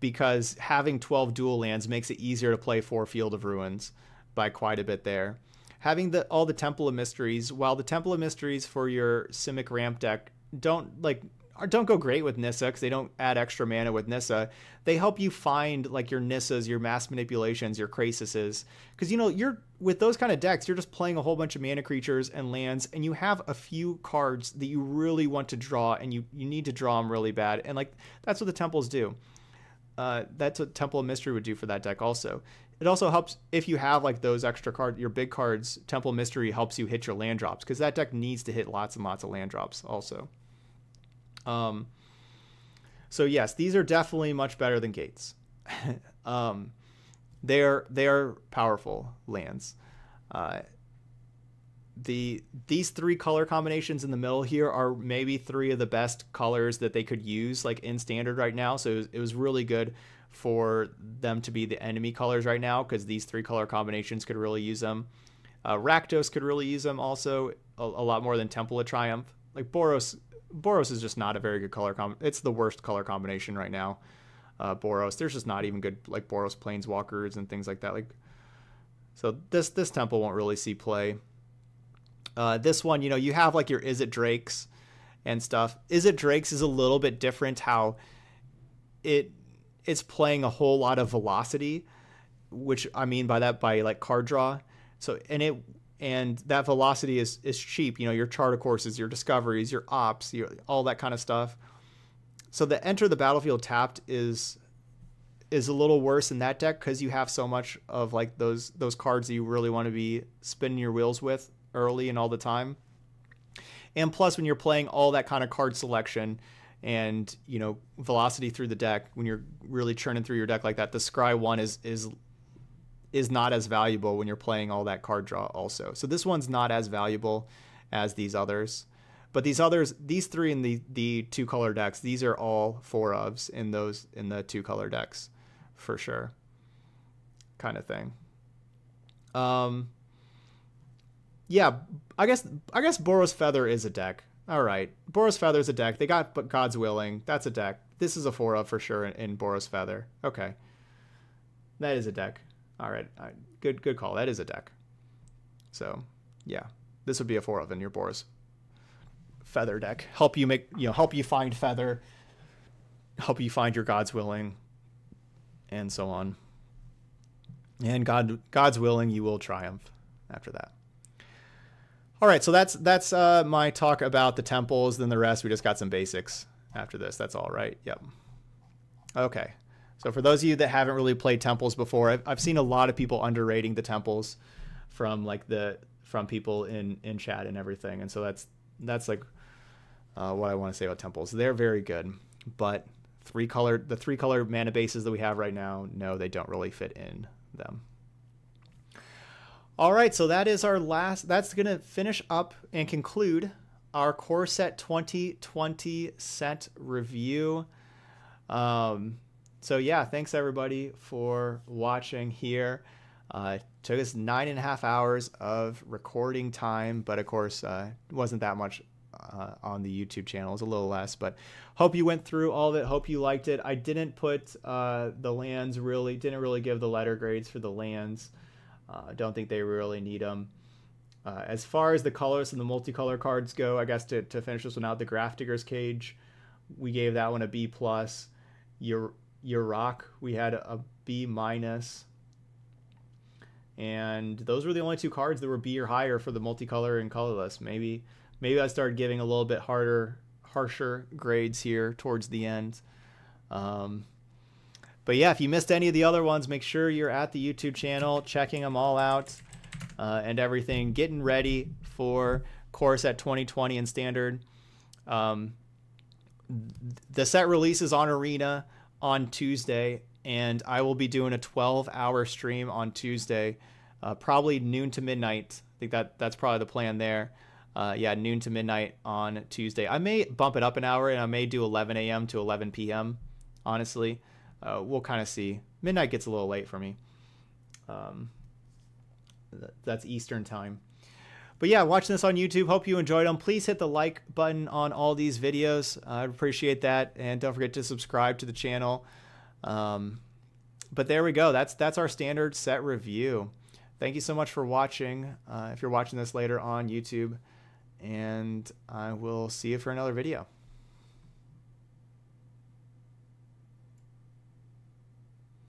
because having 12 dual lands makes it easier to play 4 Field of Ruins by quite a bit there. Having all the Temple of Mysteries, while the Temple of Mysteries for your Simic ramp deck don't go great with Nissa because they don't add extra mana with Nissa. They help you find like your Nissas, your Mass Manipulations, your Crasises, because you know you're with those kind of decks you're just playing a whole bunch of mana creatures and lands, and you have a few cards that you really want to draw, and you need to draw them really bad, and like that's what the temples do. That's what Temple of Mystery would do for that deck also. It also helps if you have like those extra cards, your big cards. Temple of Mystery helps you hit your land drops because that deck needs to hit lots and lots of land drops also. So yes, these are definitely much better than Gates. They are powerful lands. These three color combinations in the middle here are maybe three of the best colors that they could use like in standard right now. So it was really good for them to be the enemy colors right now, because these three color combinations could really use them. Rakdos could really use them also a lot more than Temple of Triumph. Like Boros is just not a very good color combination. It's the worst color combination right now. Boros, there's just not even good like Boros Planeswalkers and things like that. Like so this temple won't really see play. This one, you know, you have like your Is It Drakes and stuff. Is It Drakes is a little bit different, how it's playing a whole lot of velocity, which I mean by that by like card draw. So and that velocity is cheap. You know, your Chart of Courses, your Discoveries, your Ops, your all that kind of stuff. So the Enter the Battlefield tapped is a little worse in that deck because you have so much of like those cards that you really want to be spinning your wheels with early and all the time. And plus, when you're playing all that kind of card selection and, you know, velocity through the deck, when you're really churning through your deck like that, the Scry 1 is not as valuable when you're playing all that card draw also. So this one's not as valuable as these others. But these three in the two color decks, these are all 4-ofs in those in the two color decks for sure. Kind of thing. Yeah, I guess Boros Feather is a deck. All right, Boros Feather is a deck. They got but God's Willing. That's a deck. This is a 4-of for sure in Boros Feather. Okay, that is a deck. All right, good call. That is a deck. So yeah, this would be a 4-of in your Boros Feather deck. Help you make, you know, help you find Feather. Help you find your God's Willing, and so on. And God's Willing, you will triumph after that. All right, so that's my talk about the temples. Then the rest, we just got some basics after this. That's all right. Yep. Okay. So for those of you that haven't really played temples before, I've seen a lot of people underrating the temples from like from people in chat and everything. And so that's like what I want to say about temples. They're very good, but the three color mana bases that we have right now, no, they don't really fit in them. All right, so that is our last, that's going to finish up and conclude our Core Set 2020 set review. So yeah, thanks everybody for watching here. Took us 9.5 hours of recording time, but of course, wasn't that much on the YouTube channel. It was a little less, but hope you went through all of it. Hope you liked it. I didn't put the lands really, didn't really give the letter grades for the lands. I don't think they really need them. As far as the colors and the multicolor cards go, I guess to finish this one out, the Graft Digger's Cage, we gave that one a B+. Yarok, we had a B-. And those were the only two cards that were B or higher for the multicolor and colorless. Maybe I started giving a little bit harsher grades here towards the end. But yeah, if you missed any of the other ones, make sure you're at the YouTube channel, checking them all out and everything, getting ready for Core Set 2020 and Standard. The set releases on Arena on Tuesday and I will be doing a 12-hour stream on Tuesday, probably noon to midnight. I think that's probably the plan there. Yeah, noon to midnight on Tuesday. I may bump it up an hour, and I may do 11 a.m. to 11 p.m., honestly. We'll kind of see. Midnight gets a little late for me. That's Eastern time. But yeah, watching this on YouTube, hope you enjoyed them. Please hit the like button on all these videos. I appreciate that. And don't forget to subscribe to the channel. But there we go. That's our standard set review. Thank you so much for watching, if you're watching this later on YouTube. And I will see you for another video.